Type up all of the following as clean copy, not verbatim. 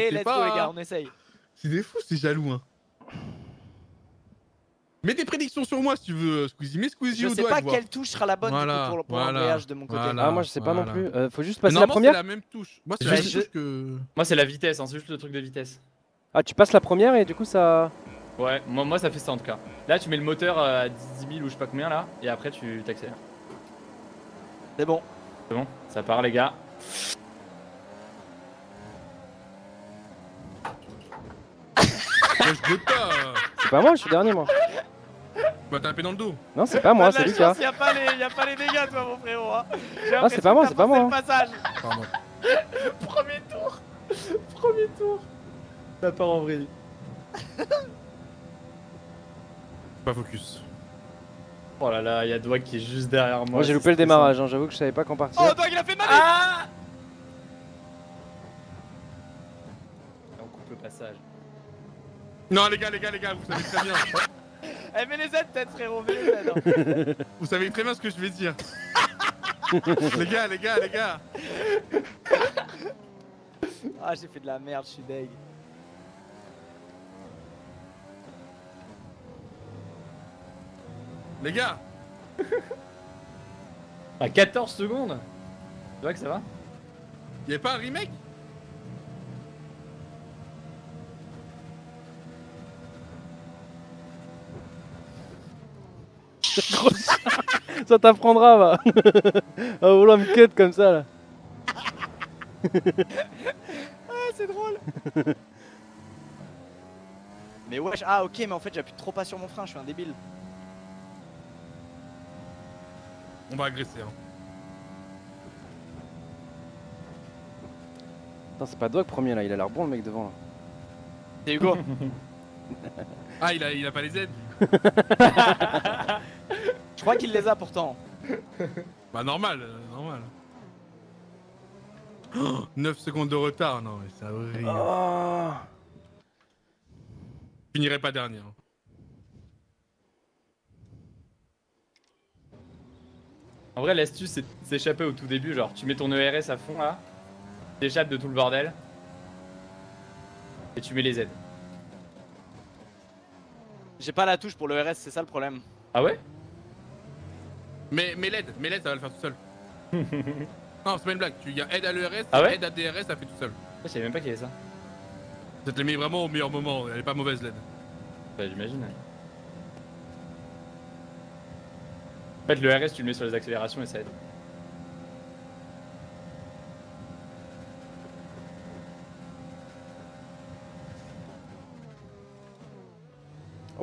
Et let's go les gars, on essaye. C'est des fous, c'est jaloux hein. Mets des prédictions sur moi si tu veux, Squeezie. Mets Squeezie au doigt. Je sais pas quelle touche sera la bonne pour l'embrayage de mon côté. Ah, moi je sais pas non plus. Faut juste passer la première. C'est la même touche. Moi, c'est la vitesse, c'est juste le truc de vitesse. Ah, tu passes la première et du coup ça. Ouais, moi ça fait ça en tout cas. Là, tu mets le moteur à 10 000 ou je sais pas combien là, et après tu t'accélères. C'est bon. C'est bon, ça part les gars. C'est pas moi, je suis dernier moi. Bah t'as un peu dans le dos. Non c'est pas moi, c'est Lucas. Y'a pas les dégâts toi mon frérot hein. Ah c'est pas moi, c'est pas moi hein. Premier tour. Premier tour. Ça part en vrille. Pas focus. Oh là là, y'a Doigby qui est juste derrière moi. Moi j'ai loupé le démarrage hein, j'avoue que je savais pas qu'en partir. Oh Doigby il a fait mal. Ah on coupe le passage. Non les gars, vous savez très bien. Eh mets les aides peut-être frérot, mets les aides hein. Vous savez très bien ce que je vais dire. Les gars. Ah j'ai fait de la merde, je suis deg. Les gars. À 14 secondes. Tu vois que ça va? Y'avait pas un remake? Ça t'apprendra va. Ah vouloir me cut comme ça là. Ah c'est drôle. Mais ouais, ah ok mais en fait j'appuie trop pas sur mon frein, je suis un débile. On va agresser hein. Putain c'est pas Doigby premier là, il a l'air bon le mec devant là. C'est Hugo. Ah il a pas les aides. Je crois qu'il les a pourtant. Bah normal. Oh, 9 secondes de retard, non mais ça rire. Oh. Je finirai pas dernier. En vrai l'astuce c'est s'échapper au tout début, genre tu mets ton ERS à fond là, t'échappes de tout le bordel et tu mets les aides. J'ai pas la touche pour le RS, c'est ça le problème. Ah ouais? Mais l'aide, ça va le faire tout seul. Non, c'est pas une blague, il y a aide à l'ERS, ah ouais aide à DRS, ça fait tout seul. Je savais même pas qu'il y avait ça. Ça te l'a mis vraiment au meilleur moment, elle est pas mauvaise l'aide. Bah j'imagine, ouais. En fait, le RS, tu le mets sur les accélérations et ça aide.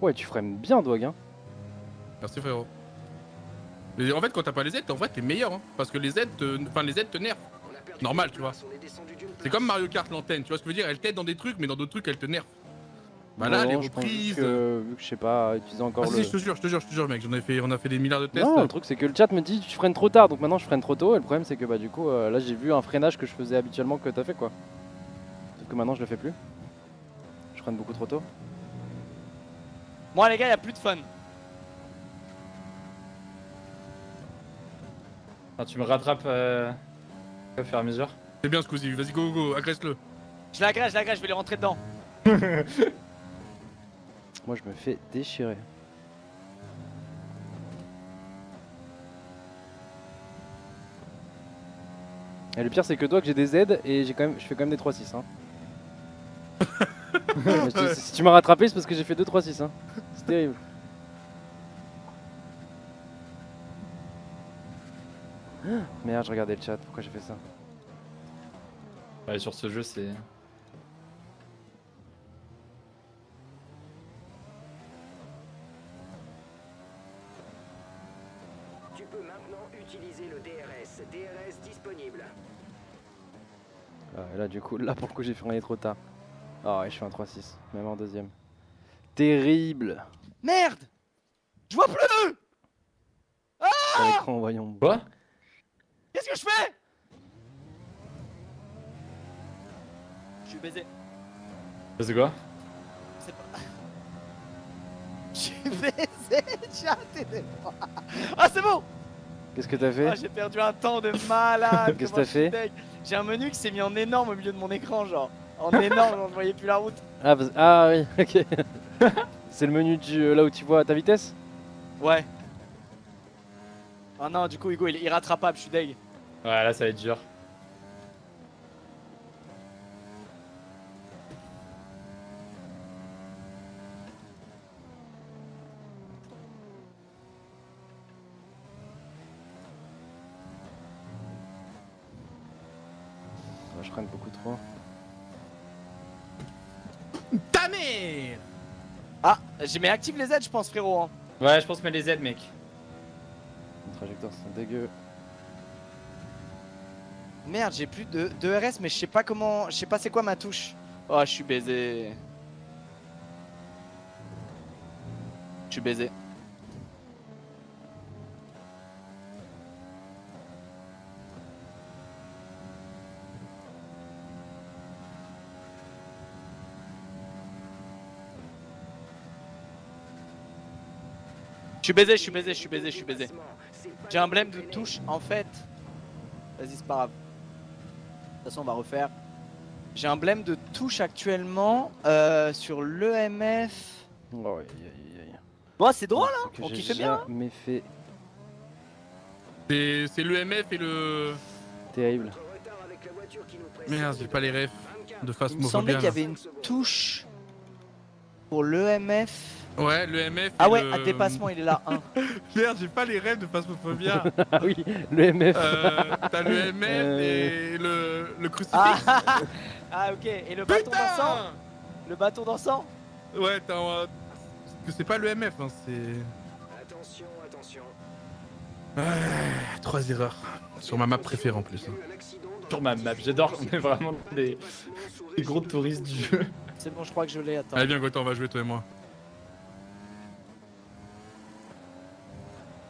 Ouais, tu freines bien, Doigby. Hein. Merci, frérot. Mais en fait, quand t'as pas les aides, en fait, t'es meilleur. Hein, parce que les aides te nerfent. Normal, tu vois. C'est comme Mario Kart, l'antenne. Tu vois ce que je veux dire? Elle t'aide dans des trucs, mais dans d'autres trucs, elle te nerf. Bah là, les reprises. Vu que je sais pas, utiliser encore le. Ah si, je te jure, mec. On a fait des milliards de tests. Non, le truc, c'est que le chat me dit tu freines trop tard. Donc maintenant, je freine trop tôt. Et le problème, c'est que bah, du coup, là, j'ai vu un freinage que je faisais habituellement que t'as fait, quoi. Sauf que maintenant, je le fais plus. Je freine beaucoup trop tôt. Moi les gars, y'a plus de fun. Ah, tu me rattrapes au fur et à mesure. C'est bien Squeezie, vas-y go, agresse-le. Je l'agresse, je vais les rentrer dedans. Moi je me fais déchirer. Et le pire c'est que toi que j'ai des aides et je fais quand même des 3-6 hein. Si tu m'as rattrapé, c'est parce que j'ai fait 2-3-6 hein. C'est terrible. Merde, je regardais le chat, pourquoi j'ai fait ça? Ouais, sur ce jeu, c'est... Tu peux maintenant utiliser le DRS. DRS disponible. Ah, là, du coup, pour le coup, j'ai freiné trop tard. Ah ouais, je suis un 3-6, même en deuxième. Terrible. Merde. Je vois plus. Ah l'écran, voyons. Quoi? Qu'est-ce que je fais? Je suis baisé. C'est quoi? Je sais pas. Je suis baisé, chat, aidez-moi. Ah c'est bon. Qu'est-ce que t'as fait? Ah j'ai perdu un temps de malade. Qu'est-ce que t'as fait? J'ai un menu qui s'est mis en énorme au milieu de mon écran genre. En énorme, on ne voyait plus la route. Ah, bah, ah oui, ok. C'est le menu du, là où tu vois ta vitesse. Ouais. Ah non, du coup Hugo il est irrattrapable, je suis deg. Ouais, là ça va être dur. Je freine beaucoup trop. Ta mère! Ah, j'ai mis active les aides, je pense, frérot. Hein. Ouais, je pense, mais les aides, mec. Les trajectoires sont dégueu. Merde, j'ai plus de RS, mais je sais pas comment. Je sais pas c'est quoi ma touche. Oh, je suis baisé. Je suis baisé. Je suis baisé, je suis baisé, je suis baisé, je suis baisé. J'ai un blème de touche en fait. Vas-y, c'est pas grave. De toute façon, on va refaire. J'ai un blème de touche actuellement sur l'EMF. Oh, bon, c'est drôle, hein. On kiffe bien. Hein. C'est l'EMF et le. Terrible. Merde, j'ai pas les refs de face. Il me semblait qu'il y avait une touche pour l'EMF. Ouais, le MF. Ah ouais, à dépassement, il est là 1. Merde, j'ai pas les rêves de phasmophobia. Ah oui, le MF. T'as le MF et le crucifix. Ah ok, et le bâton d'encens. Le bâton d'encens. Ouais, t'as que c'est pas le MF, hein, c'est... Attention, attention. Trois erreurs. Sur ma map préférée en plus. Sur ma map, j'adore, on est vraiment des gros touristes du jeu. C'est bon, je crois que je l'ai, attends. Allez, viens Gauthier, on va jouer toi et moi.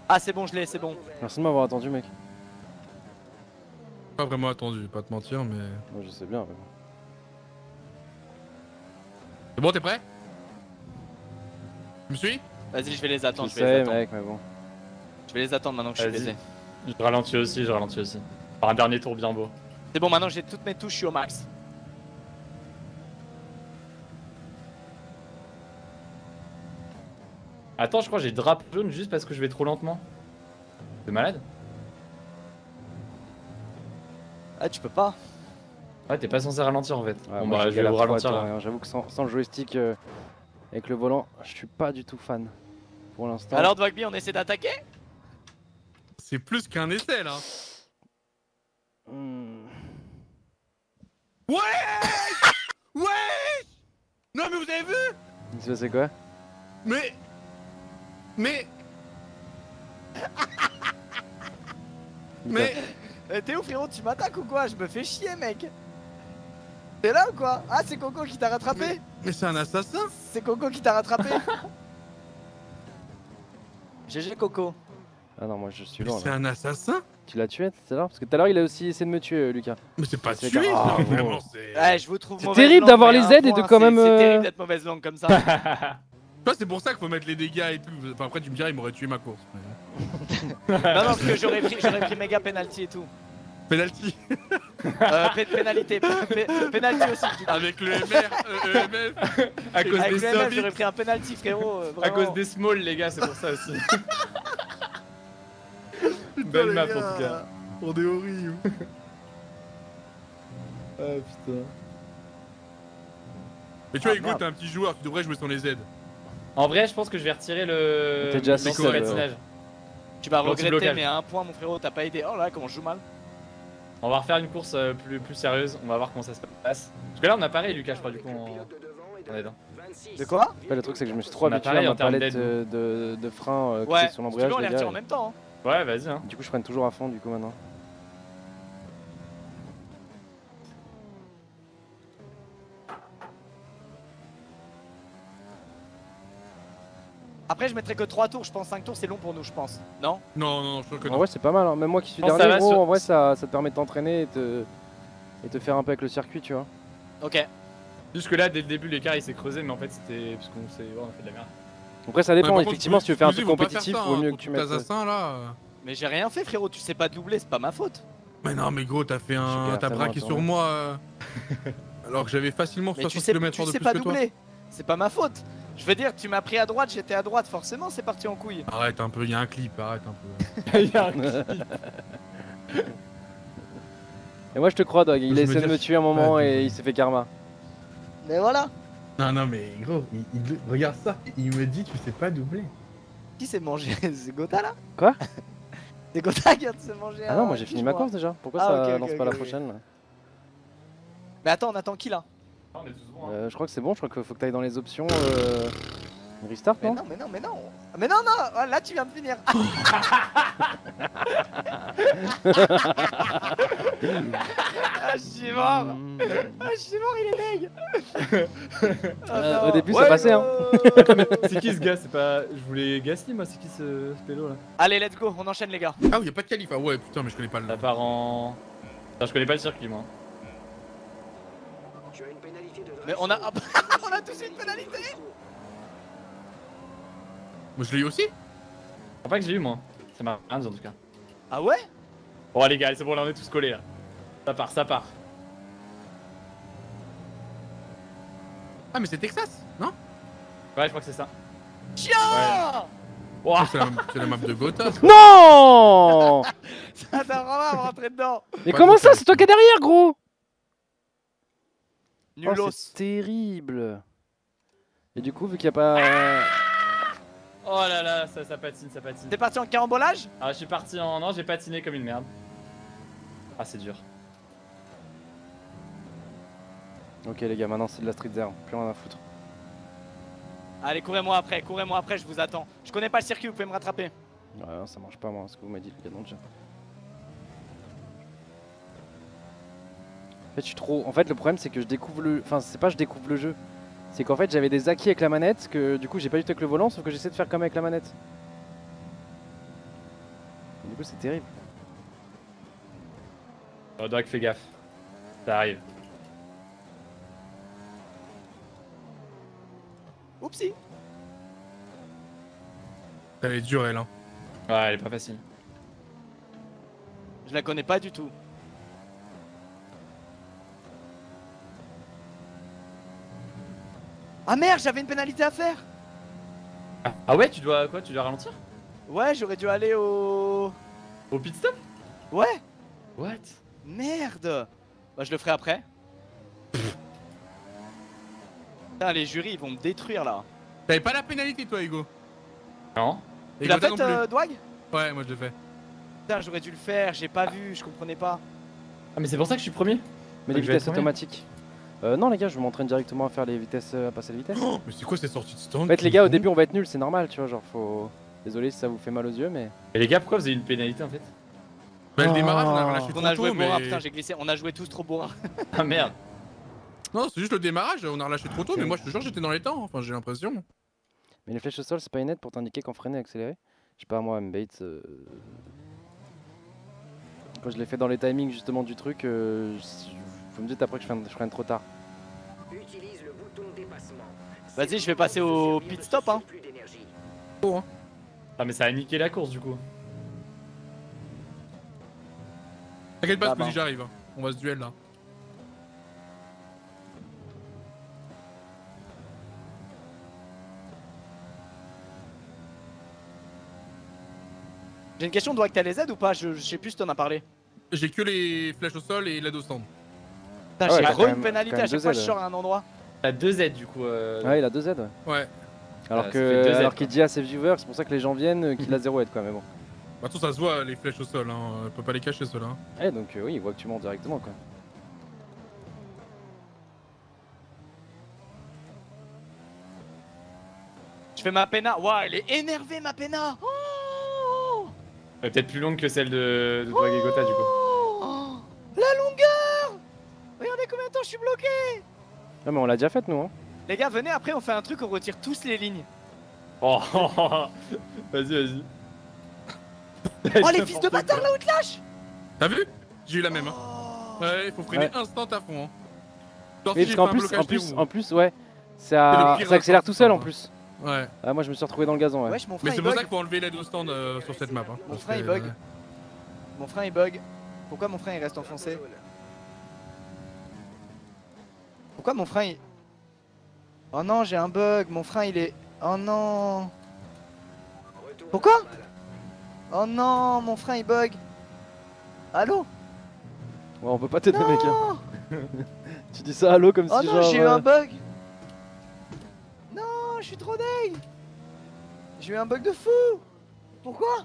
Ah c'est bon, je l'ai, c'est bon. Merci de m'avoir attendu, mec. Pas vraiment attendu, pas te mentir, mais... Moi je sais bien, vraiment. C'est bon, t'es prêt? Tu me suis? Vas-y, je vais les attendre, je vais les attendre. Mec, mais bon. Je vais les attendre maintenant que je suis baisé. Je ralentis aussi, je ralentis aussi. Par un dernier tour bien beau. C'est bon, maintenant j'ai toutes mes touches, je suis au max. Attends, je crois que j'ai drapeau jaune juste parce que je vais trop lentement. T'es malade? Ah, tu peux pas. Ouais, t'es pas censé ralentir en fait. Ouais, bon, bah, je vais vous ralentir là. J'avoue que sans le joystick avec le volant, je suis pas du tout fan pour l'instant. Alors, Doigby, on essaie d'attaquer? C'est plus qu'un essai là. Ouais. Ouais. Non, mais vous avez vu? Il se passait quoi? Mais t'es où, frérot? Tu m'attaques ou quoi? Je me fais chier, mec. T'es là ou quoi? Ah, c'est Coco qui t'a rattrapé. Mais c'est un assassin. C'est Coco qui t'a rattrapé. GG Coco. Ah non, moi je suis loin. C'est un assassin. Tu l'as tué tout à l'heure? Parce que tout à l'heure il a aussi essayé de me tuer, Lucas. Mais c'est pas tué, non, vraiment, c'est... Ouais, je vous trouve mauvaise langue. C'est terrible d'avoir les aides et de quand même... C'est terrible d'être mauvaise langue comme ça. C'est pour ça qu'il faut mettre les dégâts et tout. Enfin, après, tu me diras, il m'aurait tué ma course. Non, non, parce que j'aurais pris méga penalty et tout. Penalty. Pénalité. Penalty aussi. Avec le MF. Avec le MF, j'aurais pris un penalty, frérot. À cause des smalls, les gars, c'est pour ça aussi. Belle map en tout cas. On est horrible. Ah putain. Mais tu vois, écoute, t'es un petit joueur, tu devrais jouer sans les aides. En vrai, je pense que je vais retirer le rétinage. Tu vas regretter, mais à un point, mon frérot, t'as pas aidé. Oh là, comment je joue mal. On va refaire une course plus sérieuse, on va voir comment ça se passe. Parce que là, on a pareil, Lucas, je crois, du coup, on est dedans. De quoi? Le truc, c'est que je me suis trop habitué à ma palette de frein qui est sur l'embrayage. On les retire en même temps. Ouais, vas-y. Du coup, je freine toujours à fond, du coup, maintenant. Après, je mettrai que 3 tours, je pense 5 tours, c'est long pour nous, je pense. Non? Non, non, je trouve que non. En vrai, c'est pas mal, hein. Même moi qui suis dernier, gros, en vrai, ça te permet de t'entraîner et te faire un peu avec le circuit, tu vois. Ok. Jusque là, dès le début, l'écart il s'est creusé, mais en fait, c'était. Parce qu'on s'est. Oh, on a fait de la merde. Après, ça dépend, effectivement, si tu veux faire un truc compétitif, il vaut mieux que tu mettes. Mais j'ai rien fait, frérot, tu sais pas doubler, c'est pas ma faute. Mais non, mais gros, t'as braqué sur moi. Alors que j'avais facilement 60 km/h de plus que toi. C'est pas ma faute. Je veux dire, tu m'as pris à droite, j'étais à droite, forcément c'est parti en couille. Arrête un peu, il y a un clip, arrête un peu. Il y a un clip. Et moi je te crois, Doig, il a essayé de me tuer un moment et il s'est fait karma. Mais voilà. Non, non, mais gros, regarde ça, il me dit tu sais pas doubler. Qui s'est mangé ce Gota là? Quoi? C'est Gotaga qui s'est mangé. Ah non, moi j'ai fini ma course déjà, pourquoi ça lance pas la prochaine? Mais attends, on attend qui là? Je crois que c'est bon, je crois qu'il faut que tu ailles dans les options. Restart, non? Mais non, mais non, mais non, non, là tu viens de finir. Ah, je suis mort. Ah, je suis mort, il est deg. Au début, ça passait, hein. C'est qui ce gars? C'est pas. Je voulais Gasly, moi, c'est qui ce pélo là? Allez, let's go, on enchaîne, les gars. Ah, oui, y'a pas de qualif. Ah, ouais, putain, mais je connais pas le nom. Ça part en. Enfin, je connais pas le circuit, moi. Mais on a. On a touché une pénalité! Moi je l'ai eu aussi? Ah, pas que j'ai eu moi. Ça m'a rien dit en tout cas. Ah ouais? Bon, les gars, c'est bon, là on est tous collés là. Ça part, ça part. Ah, mais c'est Texas, non? Ouais, je crois que c'est ça. Chia ouais. Wow. C'est la map de Gotha. Non. Ça t'a vraiment rentré dedans. Mais pas comment ça? C'est toi qui es derrière, gros. Nulos. Oh, c'est terrible. Et du coup, vu qu'il n'y a pas... Oh là là, ça patine, ça patine. T'es parti en carambolage? Ah, je suis parti en... Non, j'ai patiné comme une merde. Ah, c'est dur. Ok les gars, maintenant c'est de la street zero, plus rien à foutre. Allez, courez-moi après, je vous attends. Je connais pas le circuit, vous pouvez me rattraper. Ouais, ça marche pas moi, ce que vous m'avez dit, les gars, non déjà. En fait, je suis trop... En fait, le problème, c'est que je découvre le... Enfin, c'est pas je découvre le jeu. C'est qu'en fait, j'avais des acquis avec la manette, que du coup, j'ai pas du tout avec le volant, sauf que j'essaie de faire comme avec la manette. Et du coup, c'est terrible. Oh, Doig, fais gaffe. Ça arrive. Oupsie. Elle est dure, elle, hein. Ouais, elle est pas facile. Je la connais pas du tout. Ah merde, j'avais une pénalité à faire. Ah ouais, tu dois quoi? Tu dois ralentir? Ouais, j'aurais dû aller au... Au pit stop? Ouais. What? Merde. Bah je le ferai après. Putain, les jurys ils vont me détruire là. T'avais pas la pénalité toi, Hugo? Non. Tu l'as faite, Doig? Ouais, moi je l'ai fait. Putain, j'aurais dû le faire, j'ai pas vu, je comprenais pas. Ah mais c'est pour ça que je suis premier? Mais les vitesses automatiques. Non les gars, je m'entraîne directement à faire les vitesses, à passer les vitesses. Oh, mais c'est quoi cette sortie de stand? En fait les gars, au début on va être nuls, c'est normal, tu vois, genre faut... Désolé si ça vous fait mal aux yeux, mais... Et les gars, pourquoi vous avez une pénalité en fait? Bah le démarrage, on a relâché trop tôt, mais... Putain, j'ai glissé, on a joué tous trop bourrin. Ah merde. Non, c'est juste le démarrage, on a relâché trop tôt, mais moi je te jure j'étais dans les temps, enfin j'ai l'impression. Mais les flèches au sol, c'est pas une aide pour t'indiquer qu'en freiner et accélérer? Je sais pas, moi, M-Bait... Quand je l'ai fait dans les timings justement du truc, vous me dites après que je freine trop tard. Vas-y, je vais passer au pit stop, hein. Oh, hein. Ah mais ça a niqué la course du coup. T'inquiète pas, si j'arrive, hein. On va se duel là. J'ai une question, Doig, t'as les aides ou pas? Je sais plus si t'en as parlé. J'ai que les flèches au sol et l'aide au stand. Putain, j'ai une pénalité à chaque fois que je sors à un endroit. T'as deux aides du coup. Ouais, il a deux aides. Ouais. Alors qu'il dit à ses viewers, c'est pour ça que les gens viennent, qu'il a zéro aide quoi, mais bon. Bah, tout ça se voit les flèches au sol, hein. On peut pas les cacher ceux-là. Eh, donc oui, il voit que tu montes directement quoi. Je fais ma péna. Waouh, elle est énervée ma péna. Oh, elle est peut-être plus longue que celle de Doig et Gotha du coup. Oh, la longueur. Regardez combien de temps je suis bloqué. Non mais on l'a déjà faite nous hein. Les gars, venez après on fait un truc, on retire tous les lignes. Oh, vas-y, vas-y. Oh les fils de bâtard là où te lâche. T'as vu? J'ai eu la même hein. Ouais, faut freiner instant à fond hein. Mais parce qu'en plus ouais, ça accélère tout seul en plus. Ouais. Ah moi je me suis retrouvé dans le gazon ouais. Mais c'est pour ça qu'il faut enlever l'aide au stand sur cette map hein. Mon frein il bug. Mon frein il bug. Pourquoi mon frein il reste enfoncé? Pourquoi mon frein il... Oh non, j'ai un bug, mon frein il est... Oh non. Pourquoi? Oh non, mon frein il bug. Allô? Ouais, on peut pas t'aider mec hein. Tu dis ça allô comme si genre... Oh non, j'ai eu un bug. Non, je suis trop deg. J'ai eu un bug de fou. Pourquoi?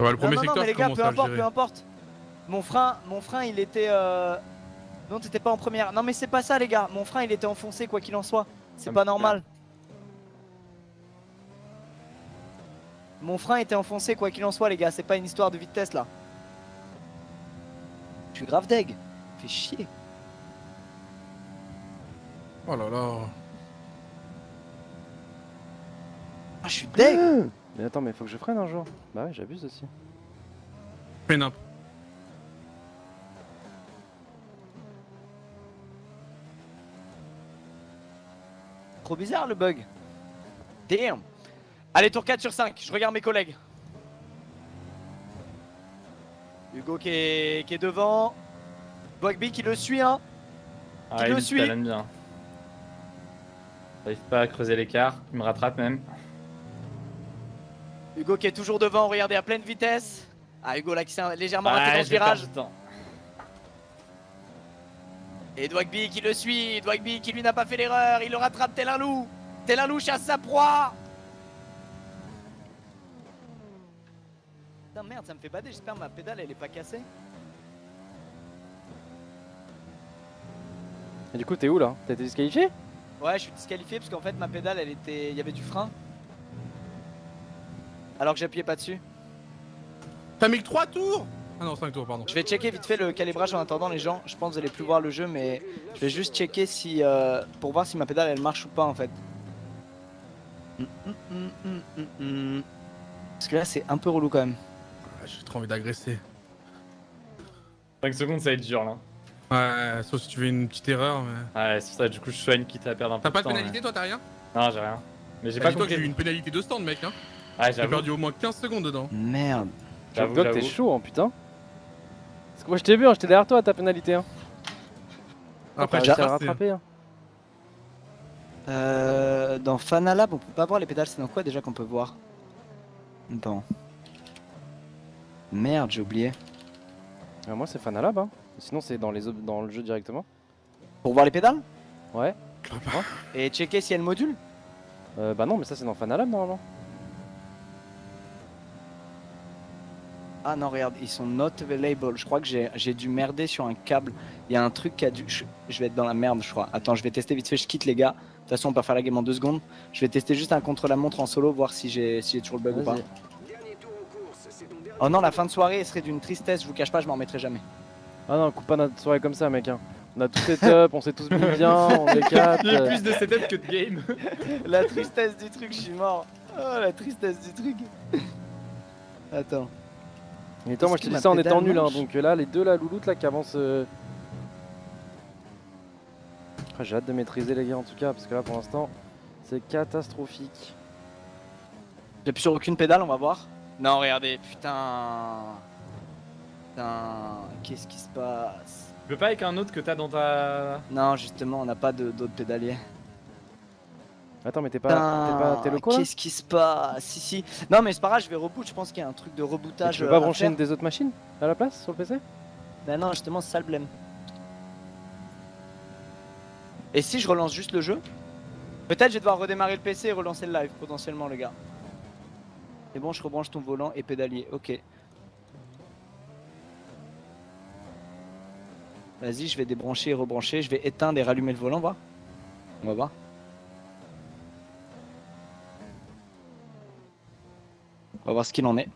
Ouais, le premier secteur, non mais les gars, peu importe. Mon frein il était... Non, t'étais pas en première. Non mais c'est pas ça les gars, mon frein il était enfoncé quoi qu'il en soit. C'est pas normal. Mon frein était enfoncé quoi qu'il en soit les gars, c'est pas une histoire de vitesse là. Je suis grave deg. Fais chier. Oh là là. Ah je suis deg. Mais attends, mais faut que je freine un jour. Bah ouais, j'abuse aussi. Pénin. Trop bizarre le bug. Damn. Allez, tour 4 sur 5, je regarde mes collègues. Hugo qui est devant. Doigby qui le suit, hein. Ah, il le suit. Il l'aime bien. J'arrive pas à creuser l'écart, il me rattrape même. Hugo qui est toujours devant, regardez à pleine vitesse. Ah, Hugo là qui s'est légèrement raté dans ce virage. Et Doigby qui le suit, Doigby qui lui n'a pas fait l'erreur, il le rattrape tel un loup. Tel un loup chasse sa proie. Putain merde, ça me fait bader, j'espère que ma pédale elle est pas cassée. Et du coup t'es où là? T'as été disqualifié? Ouais, je suis disqualifié parce qu'en fait ma pédale elle était... Il y avait du frein. Alors que j'appuyais pas dessus. T'as mis que 3 tours? Ah non, 5 tours, pardon. Je vais checker vite fait le calibrage en attendant les gens. Je pense que vous allez plus voir le jeu, mais je vais juste checker si pour voir si ma pédale elle marche ou pas en fait. Parce que là c'est un peu relou quand même. Ah, j'ai trop envie d'agresser. 5 secondes ça va être dur là. Ouais, sauf si tu fais une petite erreur. Mais... Ouais, c'est ça, du coup je soigne quitte à perdre un peu de temps. T'as pas de pénalité mais... toi, t'as rien? Non, j'ai rien. Mais j'ai pas compris. Toi j'ai eu une pénalité de stand mec hein. Ah, j'ai perdu au moins 15 secondes dedans. Merde. J'avoue, t'es chaud hein, putain. Parce que moi je t'ai vu, hein, j'étais derrière toi à ta pénalité. Hein. Après, j'ai rattrapé. Hein. Dans Fanalab, on peut pas voir les pédales, c'est dans quoi déjà qu'on peut voir? Attends. Merde, j'ai oublié. Ah, moi c'est Fanalab, hein. Sinon c'est dans le jeu directement. Pour voir les pédales? Ouais. Et checker si elle module? Bah non, mais ça c'est dans Fanalab normalement. Ah non regarde, ils sont not available, je crois que j'ai dû merder sur un câble, il y a un truc qui a dû... Je vais être dans la merde je crois, attends je vais tester vite fait, je quitte les gars, de toute façon on peut faire la game en 2 secondes, je vais tester juste un contre-la-montre en solo, voir si j'ai toujours le bug ou pas. Oh non, la fin de soirée serait d'une tristesse, je vous cache pas, je m'en remettrai jamais. Ah non, coupe pas notre soirée comme ça mec hein. On a tous setup, on s'est tous mis bien, on est 4. Il y a plus de setup que de game. La tristesse du truc, je suis mort. Oh la tristesse du truc. Attends. Mais attends, moi je te dis ça en étant nul, hein, donc là les deux, la louloute là qui avance. Ah, j'ai hâte de maîtriser les gars en tout cas, parce que là pour l'instant c'est catastrophique. J'appuie sur aucune pédale, on va voir. Non, regardez, putain, qu'est-ce qui se passe? Tu peux pas avec un autre que t'as dans ta. Non, justement, on n'a pas d'autres pédaliers. Attends, mais t'es loco? Qu'est-ce qui se passe? Si. Non, mais c'est pas grave, je vais reboot. Je pense qu'il y a un truc de rebootage. Tu peux pas brancher une des autres machines à la place sur le PC? Bah non, justement, c'est ça le blème. Et si je relance juste le jeu? Peut-être je vais devoir redémarrer le PC et relancer le live potentiellement, les gars. C'est bon, je rebranche ton volant et pédalier. Ok. Vas-y, je vais débrancher et rebrancher. Je vais éteindre et rallumer le volant, va. On va voir. On va voir ce qu'il en est.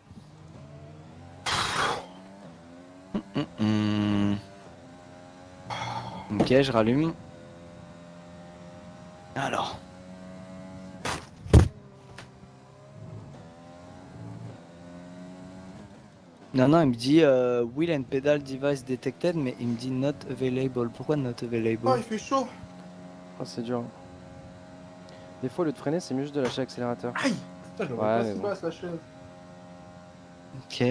Ok, je rallume. Alors. Non, il me dit wheel and pedal device detected, mais il me dit not available. Pourquoi not available? Oh, il fait chaud. Oh, c'est dur. Des fois, au lieu de freiner, c'est mieux juste de lâcher l'accélérateur. Aïe. Putain, je vois pas si basse la chaise. Ok.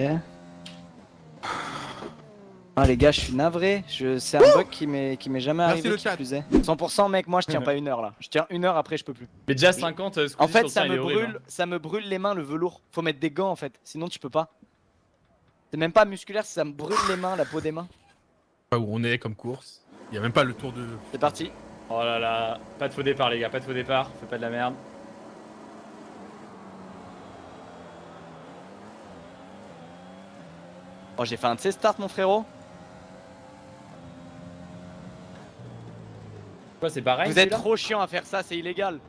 Ah les gars, je suis navré, c'est un bug qui m'est jamais arrivé. Merci le chat. 100% mec, moi je tiens pas une heure là. Je tiens une heure, après je peux plus. Mais déjà 50 Squeezie. En fait ça me brûle, horrible, hein. Ça me brûle les mains, le velours. Faut mettre des gants en fait, sinon tu peux pas. C'est même pas musculaire, ça me brûle les mains, la peau des mains. Pas où on est comme course. Il y a même pas le tour de... C'est parti. Oh là là, pas de faux départ les gars, pas de faux départ, fais pas de la merde. Oh j'ai fait un de ces starts mon frérot. Quoi c'est pareil? Vous êtes trop chiant à faire ça, c'est illégal.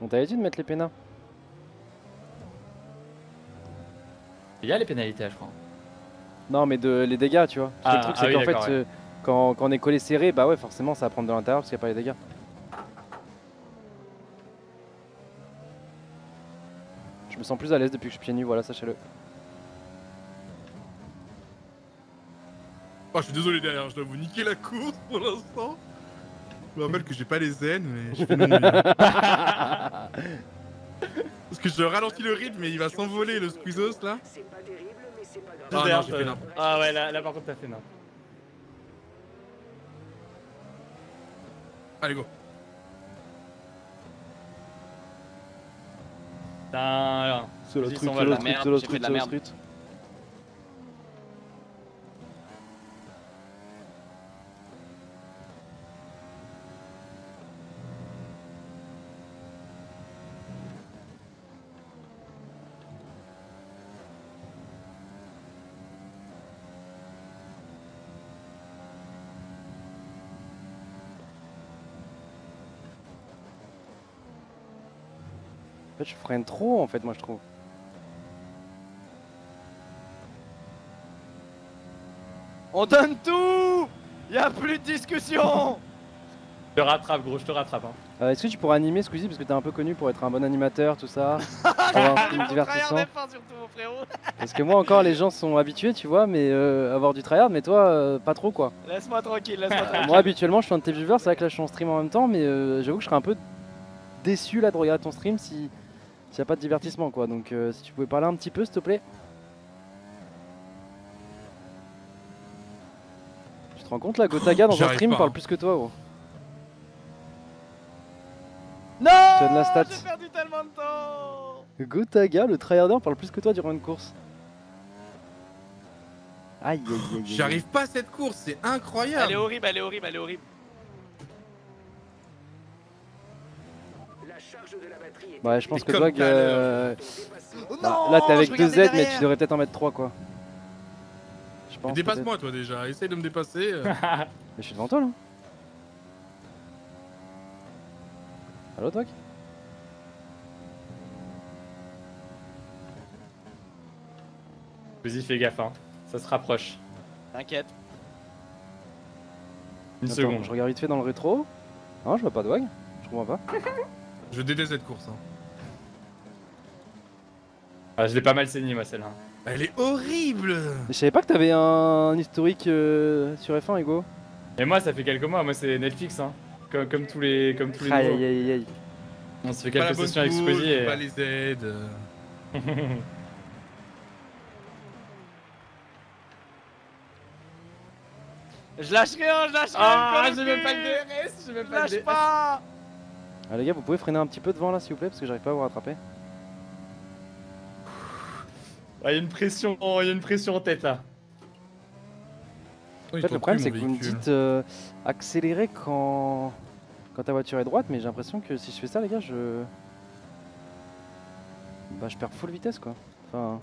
On t'avait dit de mettre les pénins. Il y a les pénalités je crois. Non mais de les dégâts tu vois. Ah, le truc c'est qu'en fait quand on est collé serré bah ouais forcément ça va prendre de l'intérieur parce qu'il n'y a pas les dégâts. Je me sens plus à l'aise depuis que je suis pieds nus, voilà sachez-le. Oh, je suis désolé derrière, je dois vous niquer la course pour l'instant. Je me rappelle que j'ai pas les ailes, mais je fais mon mieux. Parce que je ralentis le rythme, mais il va s'envoler le Squeezos là. C'est pas terrible, mais c'est pas grave. Ah, non, non, ah ouais, là par contre t'as fait n'importe. Allez go. Putain, c'est le truc, c'est la merde. En fait, je freine trop en fait, moi je trouve. On donne tout, y'a plus de discussion. Je te rattrape gros, je te rattrape hein. Est-ce que tu pourrais animer Squeezie parce que t'es un peu connu pour être un bon animateur tout ça. Avoir un film divertissant. Surtout, mon frérot. Parce que moi encore les gens sont habitués tu vois mais avoir du tryhard mais toi pas trop quoi. Laisse-moi tranquille, laisse-moi tranquille. Moi habituellement je suis un de tes viewers, c'est vrai que là je suis en stream en même temps mais j'avoue que je serais un peu déçu là de regarder ton stream si... S'il n'y a pas de divertissement quoi, donc si tu pouvais parler un petit peu s'il te plaît. Tu te rends compte là, Gotaga dans un stream parle plus que toi gros. Non, tu as de la stat. J'ai perdu tellement de temps. Gotaga, le tryharder parle plus que toi durant une course. Aïe aïe aïe aïe. J'arrive pas à cette course, c'est incroyable. Elle est horrible, elle est horrible, elle est horrible. Ouais, je pense que Doig, là t'es avec 2 Z mais tu devrais peut-être en mettre 3 quoi. Dépasse-moi toi déjà, essaye de me dépasser. Mais je suis devant toi là. Allo Doig. Vas-y fais gaffe hein, ça se rapproche. T'inquiète. Une seconde. Je regarde vite fait dans le rétro. Non je vois pas Doig, je comprends pas. Je déteste cette course hein. Ah, je l'ai pas mal saignée moi celle-là. Elle est horrible. Je savais pas que t'avais un historique sur F1 Hugo. Et moi ça fait quelques mois, moi c'est Netflix hein. Comme tous les nouveaux. Aïe aïe aïe. On se fait quelques sessions avec Squeezie et... pas les aides. Je lâche rien, je lâche rien. Ah, j'ai même pas le DRS, j'ai même pas le DRS. Lâche pas. Ah les gars, vous pouvez freiner un petit peu devant là s'il vous plaît, parce que j'arrive pas à vous rattraper. Ah, y a une pression en tête là. En fait, le problème c'est que vous me dites accélérer quand ta voiture est droite, mais j'ai l'impression que si je fais ça les gars, bah je perds full vitesse quoi. Enfin,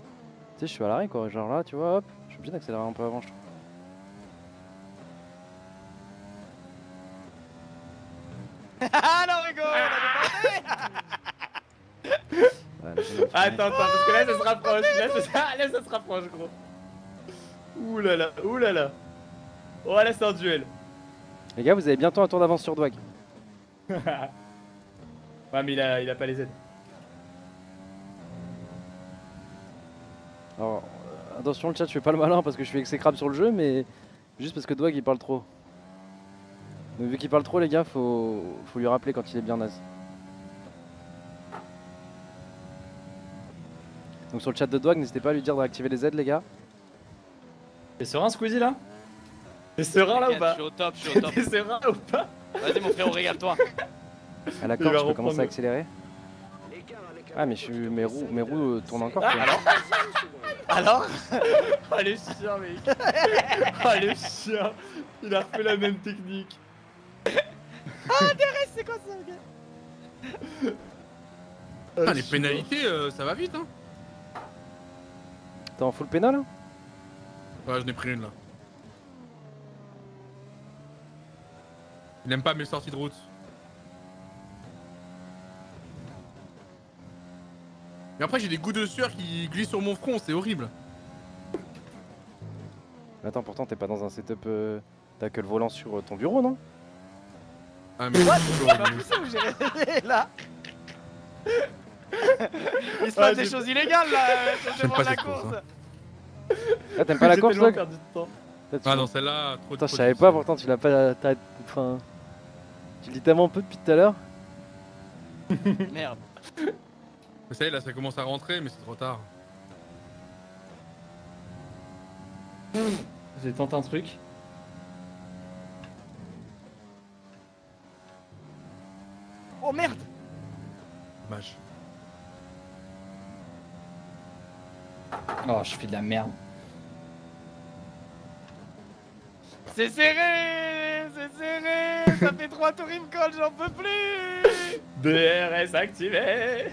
tu sais, je suis à l'arrêt quoi, genre là, tu vois, hop, je suis obligé d'accélérer un peu avant je trouve. Ah non Rigo, on avait tenté. Attends, parce que là ça se rapproche, là ça se rapproche gros. Ouh là là, ouh là là. Oh là c'est un duel. Les gars vous avez bientôt un tour d'avance sur Doig. Ouais mais il a pas les aides. Alors attention le chat, je fais pas le malin parce que je suis exécrable sur le jeu mais juste parce que Doig il parle trop. Donc, vu qu'il parle trop les gars, faut lui rappeler quand il est bien naze. Donc sur le chat de Doig, n'hésitez pas à lui dire de réactiver les aides les gars. T'es serein Squeezie là? T'es serein là ou pas? Je suis au top, je suis au top. T'es serein ou pas? Vas-y mon frérot, régale-toi. À la corde, je peux commencer à accélérer. Ah mais je suis... mes roues tournent encore. Ah, alors oh le chien mec. Oh le chien. Il a refait la même technique. Ah DRS c'est quoi ça gars? Ah, les pénalités ça va vite hein. T'es en full pénal hein? Ouais j'en ai pris une là. Il aime pas mes sorties de route. Mais après j'ai des gouttes de sueur qui glissent sur mon front, c'est horrible. Attends, pourtant t'es pas dans un setup... T'as que le volant sur ton bureau, non? Ah mais... j'ai rêvé, là. Il se passe des choses illégales, là, devant la course. Ah t'aimes pas la course, toi? Ah non, celle-là, trop de... Attends, je savais pas, pourtant tu l'as pas... Enfin... Tu le dis tellement peu depuis tout à l'heure. Merde. Vous savez là ça commence à rentrer mais c'est trop tard. J'ai tenté un truc. Oh merde. Dommage. Oh je fais de la merde. C'est serré. C'est serré. Ça fait 3 tours il me colle, j'en peux plus. DRS activé.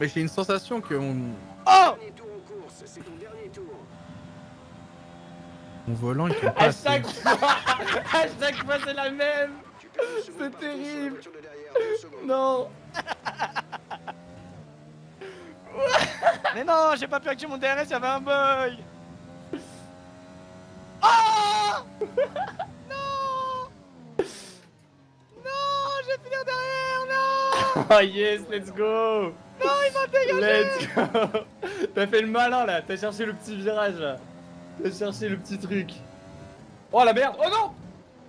Mais j'ai une sensation que on... Oh tour en course, c'est ton dernier tour. Mon volant il fait pas assez. À chaque fois c'est la même. C'est terrible. Non. Mais non, j'ai pas pu activer mon DRS, il y avait un bug. Oh non. Non, je vais finir derrière, non. Oh yes, let's go. Non, il m'a dégagé. T'as fait le malin là, t'as cherché le petit virage là. T'as cherché le petit truc. Oh la merde. Oh non.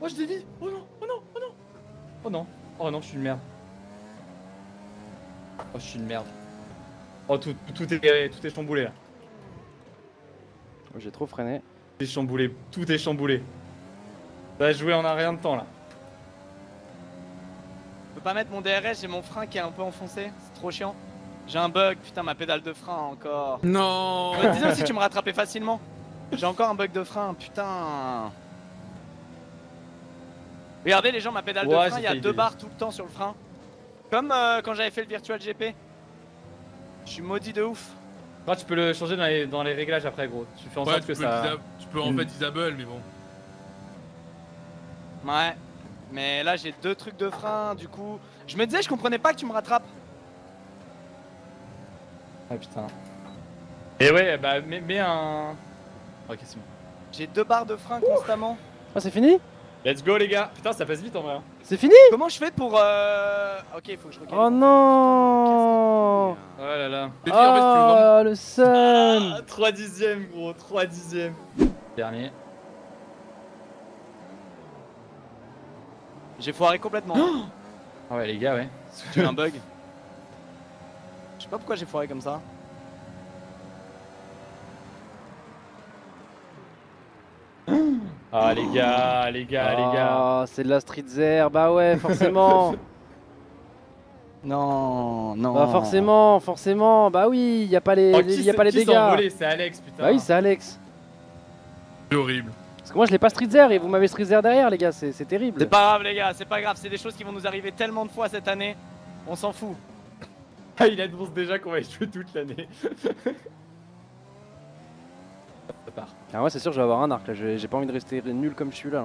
Oh je dévie. Oh non. Oh non. Oh non. Oh non. Oh non, je suis une merde. Oh je suis une merde. Oh tout est chamboulé là. Oh j'ai trop freiné. Tout est chamboulé. Tout est chamboulé. T'as joué en un rien de temps là. Je peux pas mettre mon DRS, j'ai mon frein qui est un peu enfoncé. C'est trop chiant. J'ai un bug, putain ma pédale de frein encore. Non. Dis-moi si tu me rattrapais facilement. J'ai encore un bug de frein, putain. Regardez les gens, ma pédale de frein, il y a 2 barres tout le temps sur le frein. Comme quand j'avais fait le Virtual GP. Je suis maudit de ouf. Enfin, tu peux le changer dans les réglages après gros. Tu fais en sorte que ça... Tu peux en fait disable mais bon. Ouais. Mais là j'ai 2 trucs de frein du coup. Je me disais je comprenais pas que tu me rattrapes. Ah putain. Et ouais, bah mets un... Ok, c'est bon. J'ai 2 barres de frein constamment. Oh, c'est fini? Let's go les gars. Putain, ça passe vite en vrai. C'est fini? Comment je fais pour... Ok, il faut que je recalme. Oh non. Oh là là. Oh le seul. 3 dixièmes gros, 3 dixièmes. Dernier. J'ai foiré complètement. Ah ouais les gars, ouais. Tu as un bug. Je sais pas pourquoi j'ai foiré comme ça. Ah les gars, les gars, les gars. C'est de la street zère, bah ouais, forcément. Non, non. Bah forcément, forcément, bah oui, y a pas les, y a pas les dégâts. Qui s'envolait, c'est Alex, putain. Bah oui, c'est Alex. C'est horrible. Parce que moi je l'ai pas street zère et vous m'avez street zère derrière les gars, c'est terrible. C'est pas grave les gars, c'est pas grave, c'est des choses qui vont nous arriver tellement de fois cette année, on s'en fout. Ah, il annonce déjà qu'on va y jouer toute l'année. Ça part. Ah ouais, c'est sûr, je vais avoir un arc là. J'ai pas envie de rester nul comme je suis là.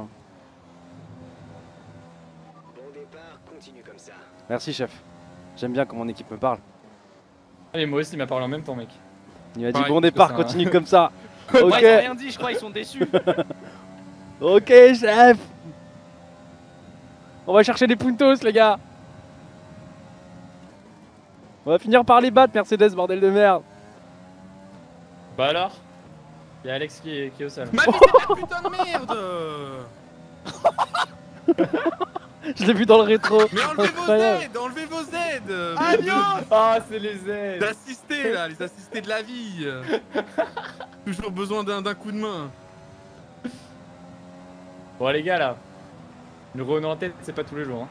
Bon départ, continue comme ça. Merci, chef. J'aime bien quand mon équipe me parle. Ah, mais moi aussi, il m'a parlé en même temps, mec. Il m'a dit bon départ, continue comme ça. Ok. Ouais, ils ont rien dit, je crois, ils sont déçus. Ok, chef. On va chercher des puntos, les gars. On va finir par les battre, Mercedes, bordel de merde. Bah alors? Y'a Alex qui est au sol. Mais putain de merde. Je l'ai vu dans le rétro. Mais enlevez vos aides, enlevez vos aides. Adios. Ah, c'est les aides. D'assister là, les assistés de la vie. Toujours besoin d'un coup de main. Bon les gars là, le Renault en tête c'est pas tous les jours hein.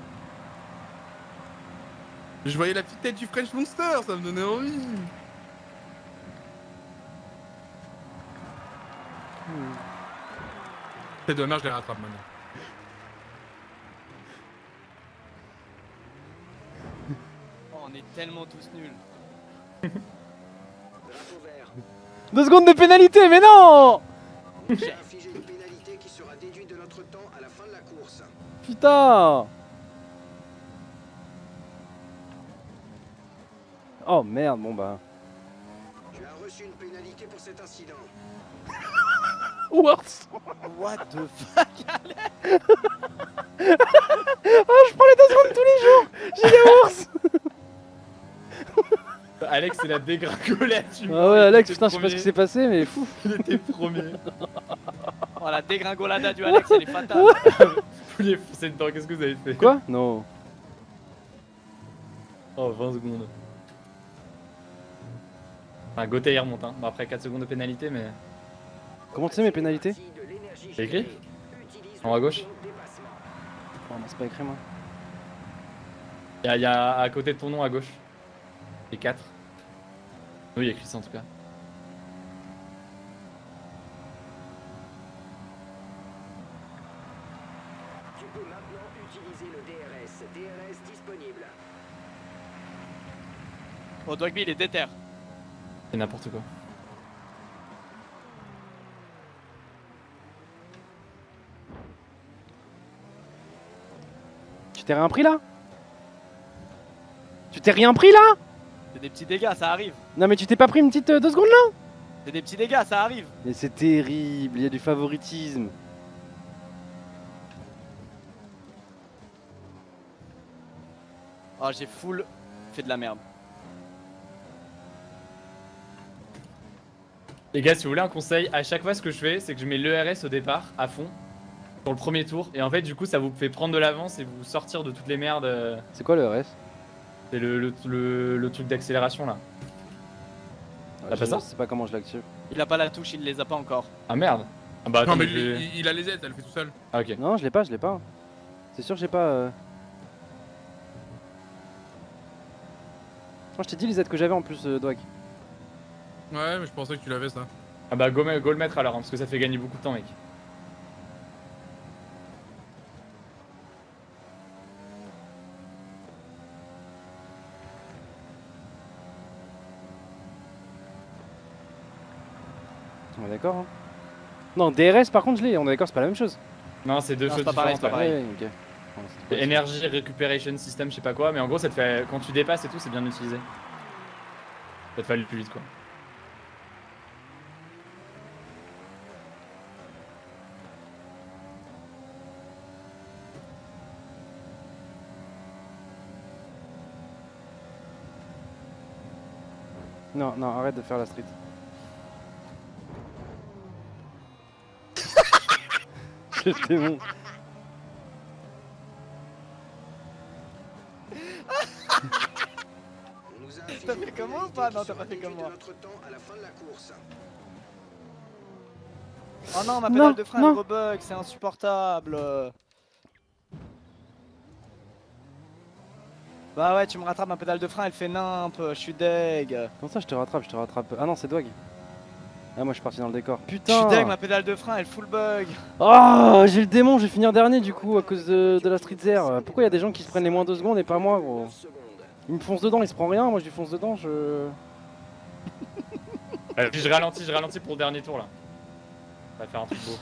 Je voyais la petite tête du French Monster, ça me donnait envie. C'est dommage, je les rattrape maintenant. Oh, on est tellement tous nuls. 2 secondes de pénalité, mais non. J'ai infligé une pénalité qui sera déduite de notre temps à la fin de la course. Putain. Oh merde, bon bah. Tu as reçu une pénalité pour cet incident. What the fuck, Alex. Oh, je prends les 2 secondes tous les jours. J'ai des ours. Alex, c'est la dégringolette. Ah ouais, Alex, putain, je sais pas ce qui s'est passé, mais fou. Il était premier. Oh, la dégringolada du Alex, elle est fatale. Vous les foncez dedans, qu'est-ce que vous avez fait? Quoi? Non. Oh, 20 secondes. Enfin, Gauthier remonte, hein. Bon, après 4 secondes de pénalité, mais... Comment tu sais mes pénalités? C'est écrit? En haut à gauche? Oh, non, c'est pas écrit, moi. Y'a à côté de ton nom, à gauche. Et 4. Oui, il y a écrit ça, en tout cas. Tu peux maintenant utiliser le DRS. DRS disponible. Oh, Doigby, il est déter. C'est n'importe quoi. Tu t'es rien pris là? Tu t'es rien pris là? C'est des petits dégâts, ça arrive. Non mais tu t'es pas pris une petite 2 secondes là? C'est des petits dégâts, ça arrive. Mais c'est terrible, il y a du favoritisme. Oh, j'ai full fait de la merde. Les gars, si vous voulez un conseil, à chaque fois ce que je fais, c'est que je mets l'ERS au départ, à fond. Pour le premier tour, et en fait du coup ça vous fait prendre de l'avance et vous sortir de toutes les merdes. C'est quoi le RS? C'est le truc d'accélération là. Ouais, t'as pas ça? Je sais pas comment je l'active. Il a pas la touche, il les a pas encore. Ah merde. Ah bah, attends, non mais il a les aides, elle le fait tout seul. Ah ok. Non je l'ai pas, je l'ai pas. C'est sûr j'ai pas... Moi je t'ai dit les aides que j'avais en plus Doig. Ouais mais je pensais que tu l'avais ça. Ah bah go le mettre alors hein, parce que ça fait gagner beaucoup de temps mec. On est d'accord hein. Non DRS par contre je l'ai, on est d'accord c'est pas la même chose. Non c'est deux choses différentes. C'est pas pareil. Okay. Non, Energy Recuperation System je sais pas quoi mais en gros ça te fait quand tu dépasses et tout c'est bien utilisé. Ça te fait aller plus vite quoi. Non non arrête de faire la street. C'était bon. T'as fait comment ou pas? Non, t'as pas fait comment. Oh non, ma pédale de frein est rebug, c'est insupportable. Bah ouais, tu me rattrapes, ma pédale de frein elle fait nimp, je suis deg. Comment ça, je te rattrape. Ah non, c'est Doig. Ah moi je suis parti dans le décor. Putain. Je suis deg, ma pédale de frein elle full bug. Oh j'ai le démon, je vais finir dernier du coup à cause de la street zère. Pourquoi il y a des gens qui se prennent les moins 2 secondes et pas moi gros? Il me fonce dedans, il se prend rien, moi je lui fonce dedans, je... je ralentis pour le dernier tour là. On va faire un truc beau.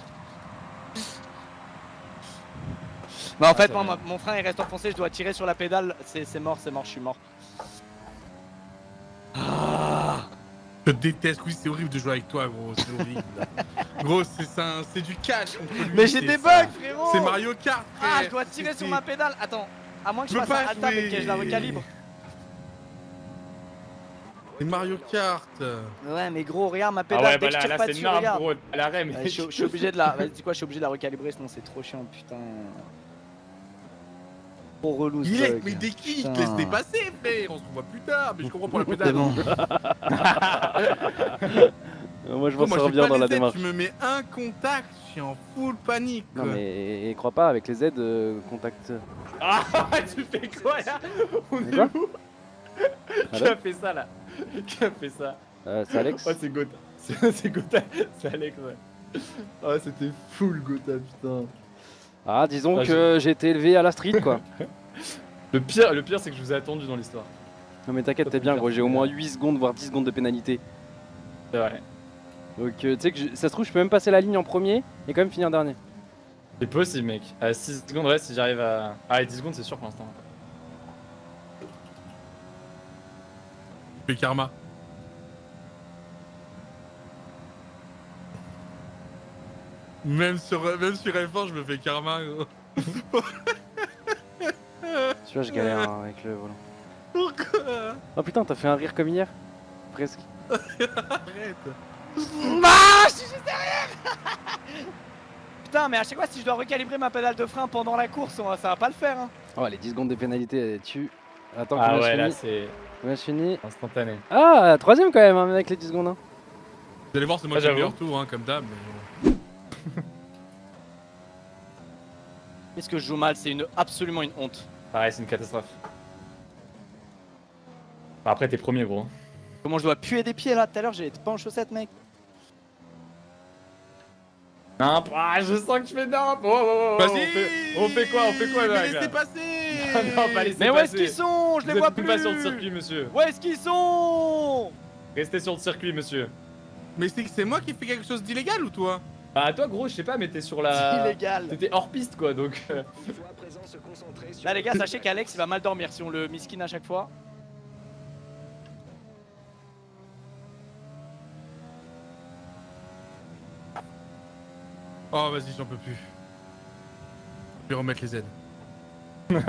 Bah en fait moi, mon frein il reste enfoncé, je dois tirer sur la pédale, c'est mort, je suis mort. Je déteste, oui, c'est horrible de jouer avec toi, gros, c'est horrible. Gros, c'est du cash. Mais j'ai des bugs, frérot. C'est Mario Kart, frère. Ah, je dois tirer sur ma pédale. Attends, à moins que je fasse un attaque et que je la recalibre. C'est Mario Kart. Ouais, mais gros, regarde ma pédale. Ah ouais, bah là, c'est énorme, gros. L'arrêt, mais. Je suis obligé de la. Dis quoi, je suis obligé de la recalibrer, sinon c'est trop chiant, putain. Relou, yeah, mais dès qui je te laisse dépasser, frère? On se voit plus tard, mais je comprends pour la pédale. Moi je m'en sors bien dans la démarche. Tu me mets un contact, je suis en full panique. Non mais et crois pas, avec les aides, contact. Ah tu fais quoi là? On est où? Qui a fait ça là? Qui a fait ça? C'est Alex. Oh c'est Gotaga. C'est Gotaga. C'est Alex ouais. Ah c'était full Gotaga putain. Ah disons que j'ai été élevé à la street quoi. Le pire c'est que je vous ai attendu dans l'histoire. Non mais t'inquiète, t'es bien gros, j'ai au moins 8 secondes voire 10 secondes de pénalité. C'est vrai. Donc tu sais que ça se trouve je peux même passer la ligne en premier et quand même finir dernier. C'est possible mec, à 6 secondes ouais si j'arrive à... Ah et 10 secondes c'est sûr pour l'instant. Le karma. Même sur F1 je me fais karma gros. Tu vois je galère hein, avec le volant. Pourquoi? Oh putain t'as fait un rire comme hier. Presque. Arrête. Ah, je suis juste derrière. Putain mais à chaque fois si je dois recalibrer ma pédale de frein pendant la course ça va pas le faire hein. Oh les 10 secondes de pénalité tu... Attends ah ouais là c'est... Combien je finis? Instantané. Ah troisième quand même hein, avec les 10 secondes hein. Vous allez voir c'est moi qui ai le meilleur tour hein, comme d'hab. Qu'est-ce que je joue mal, c'est absolument une honte. Pareil, c'est une catastrophe. Enfin, après, t'es premier, gros. Comment je dois puer des pieds là? Tout à l'heure, j'étais pas en chaussettes, mec. Non, ah, je sens que je fais n'importe quoi. Oh, on fait quoi là? Laissez passer. Non, pas laisser passer. Mais où est-ce qu'ils sont? Je les vois plus. Pas sur le circuit, monsieur. Où est-ce qu'ils sont? Restez sur le circuit, monsieur. Mais c'est moi qui fais quelque chose d'illégal ou toi? Bah toi gros je sais pas mais t'es sur la... Illégal. T'étais hors piste quoi donc... Là les gars sachez qu'Alex il va mal dormir si on le miskine à chaque fois. Oh vas-y j'en peux plus. Je vais remettre les aides. Je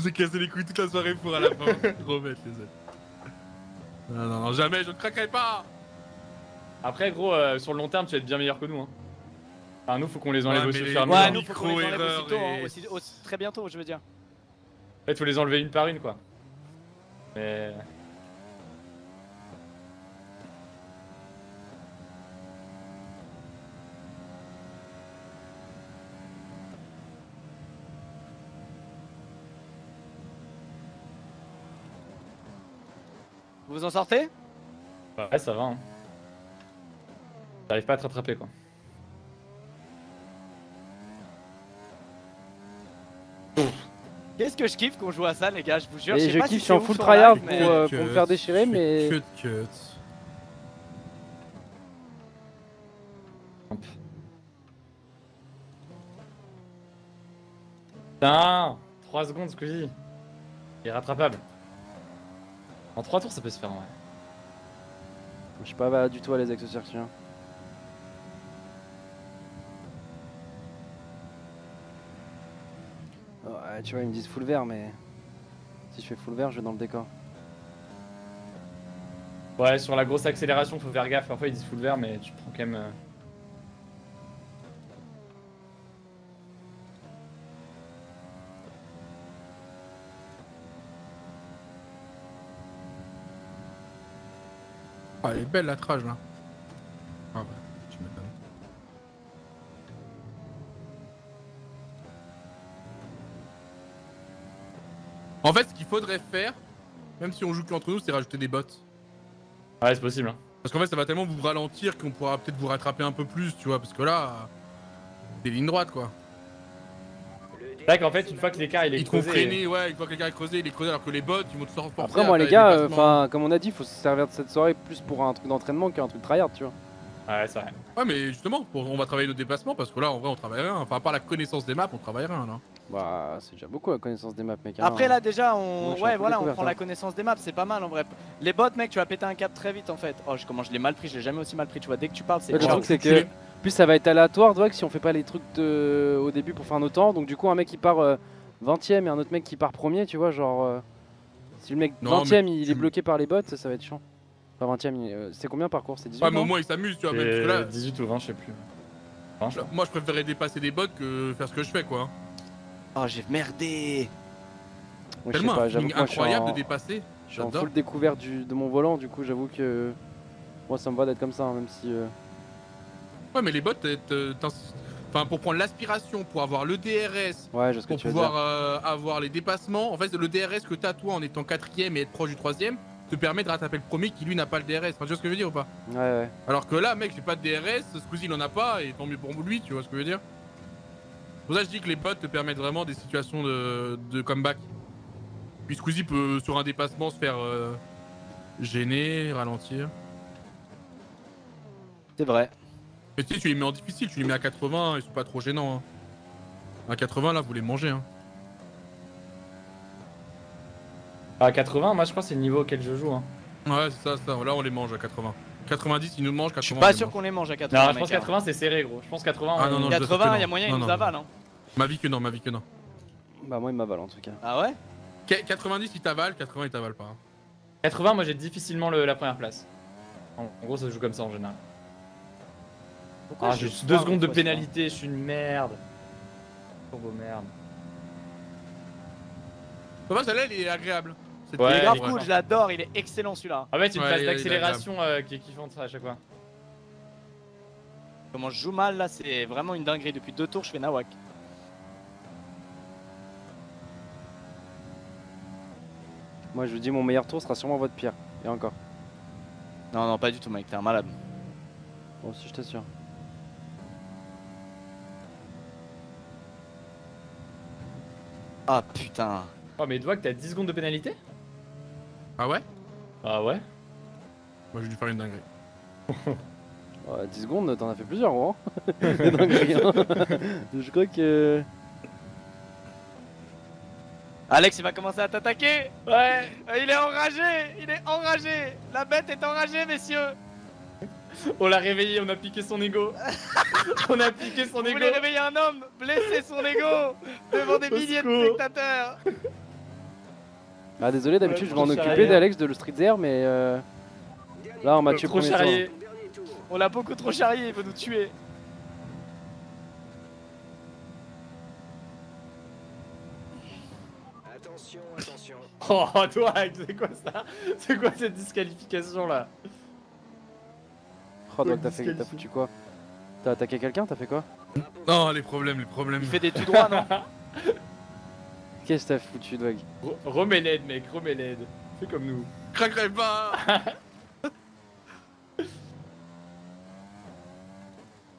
vous ai cassé les couilles toute la soirée pour à la fin remettre les aides. Non non non jamais je ne craquerai pas. Après gros sur le long terme tu vas être bien meilleur que nous hein. Enfin nous faut qu'on les enlève aussi au fur et à mesure. Ouais nous faut qu'on les enlève aussitôt hein, aussi très bientôt je veux dire. En fait faut les enlever une par une quoi. Mais... Vous en sortez? Ouais ça va hein. J'arrive pas à te rattraper quoi. Qu'est-ce que je kiffe qu'on joue à ça les gars, je vous jure. Je kiffe, je suis en full tryhard pour me faire déchirer mais... Putain, 3 secondes Squeezie. Il est rattrapable. En 3 tours ça peut se faire en vrai. Je suis pas du tout à l'aise avec ce circuit hein. Tu vois, ils me disent full vert, mais si je fais full vert, je vais dans le décor. Ouais, sur la grosse accélération, faut faire gaffe. Parfois, ils disent full vert, mais tu prends quand même. Ah, elle est belle la trage là. Ah, bah, tu m'étonnes. En fait, ce qu'il faudrait faire, même si on joue qu'entre nous, c'est rajouter des bots. Ouais, c'est possible. Hein. Parce qu'en fait, ça va tellement vous ralentir qu'on pourra peut-être vous rattraper un peu plus, tu vois, parce que là, des lignes droites, quoi. C'est vrai qu'en fait, une fois que l'écart il est creusé... une fois que l'écart est creusé, il est creusé, alors que les bots, ils vont te sortir... Après, moi, les gars, comme on a dit, faut se servir de cette soirée plus pour un truc d'entraînement qu'un truc tryhard, tu vois. Ouais, c'est vrai. Ouais, mais justement, on va travailler nos déplacements, parce que là, en vrai, on travaille rien. Enfin, à part la connaissance des maps, on travaille rien, là. Bah c'est déjà beaucoup la connaissance des maps mec. Après là déjà on... Ouais voilà on prend la connaissance des maps, c'est pas mal en vrai. Les bots mec tu vas péter un cap très vite en fait. Oh comment je l'ai mal pris, je l'ai jamais aussi mal pris tu vois dès que tu parles c'est... Le truc c'est que plus ça va être aléatoire tu vois que si on fait pas les trucs de... au début pour faire nos temps. Donc du coup un mec qui part 20ème et un autre mec qui part premier tu vois genre... Si le mec 20ème il est bloqué par les bots ça va être chiant. Enfin 20ème c'est combien par course? C'est 18? Ouais mais au moins il s'amuse tu vois parce que là... 18 ou 20 je sais plus. Moi je préférais dépasser des bots que faire ce que je fais quoi. Oh j'ai merdé! Tellement un feeling incroyable de dépasser. Je suis en full découverte de mon volant, du coup j'avoue que moi ça me va d'être comme ça, hein, même si... Ouais mais les bottes, enfin, pour prendre l'aspiration, pour avoir le DRS, ouais, je sais pour pouvoir avoir les dépassements, en fait le DRS que t'as toi en étant quatrième et être proche du troisième, te permet de rattraper le premier qui lui n'a pas le DRS, enfin, tu vois ce que je veux dire ou pas? Ouais ouais. Alors que là mec j'ai pas de DRS, Squeezie il en a pas et tant mieux pour lui, tu vois ce que je veux dire? C'est pour ça que je dis que les bots te permettent vraiment des situations de comeback. Puis Squeezie peut sur un dépassement se faire gêner, ralentir. C'est vrai. Mais tu sais, tu les mets en difficile, tu les mets à 80, ils sont pas trop gênants. Hein. À 80 là vous les mangez. Hein. À 80, moi je crois que c'est le niveau auquel je joue. Hein. Ouais c'est ça, là on les mange à 80. 90 ils nous mangent, 80 je suis pas sûr qu'on les mange à 80. Non je pense 80 c'est serré gros, je pense 80 ah, non, non, 80 il y a moyen ils nous avalent hein. Ma vie que non, ma vie que non. Bah moi ils m'avalent en tout cas. Ah ouais? 90 ils t'avalent, 80 ils t'avalent pas. 80 moi j'ai difficilement la première place. En gros ça se joue comme ça en général. Pourquoi j'ai 2 secondes de pénalité, je suis une merde. Turbo merde. Bah celle-là elle est agréable. Ouais, il est grave cool, je l'adore, il est excellent celui-là. En fait, une phase d'accélération qui est kiffante ça à chaque fois. Comment je joue mal là, c'est vraiment une dinguerie. Depuis 2 tours, je fais nawak. Moi, je vous dis, mon meilleur tour sera sûrement votre pire. Et encore. Non, non, pas du tout, mec, t'es un malade. Bon, si, je t'assure. Ah putain. Oh, mais Doigby, t'as 10 secondes de pénalité? Ah ouais? Ah ouais? Moi j'ai dû faire une dinguerie. 10 secondes, t'en as fait plusieurs, gros. Des dingueries, hein. Je crois que... Alex, il va commencer à t'attaquer. Ouais. Il est enragé. Il est enragé. La bête est enragée, messieurs. On l'a réveillé, on a piqué son ego. On a piqué son ego. Vous voulez réveiller un homme, blesser son ego devant des milliers de spectateurs. Ah désolé, d'habitude je m'en occupais d'Alex de le Street Air, mais là on m'a tué trop charrié. On l'a beaucoup trop charrié, il veut nous tuer. Attention, attention. Oh toi, c'est quoi ça? C'est quoi cette disqualification là? Oh donc t'as foutu quoi? T'as attaqué quelqu'un? T'as fait quoi? Non, les problèmes, les problèmes. Il fait des tout droits, non? Qu'est-ce que t'as foutu, Doigby? Remets l'aide, mec, remets l'aide. Fais comme nous. Craquerai pas.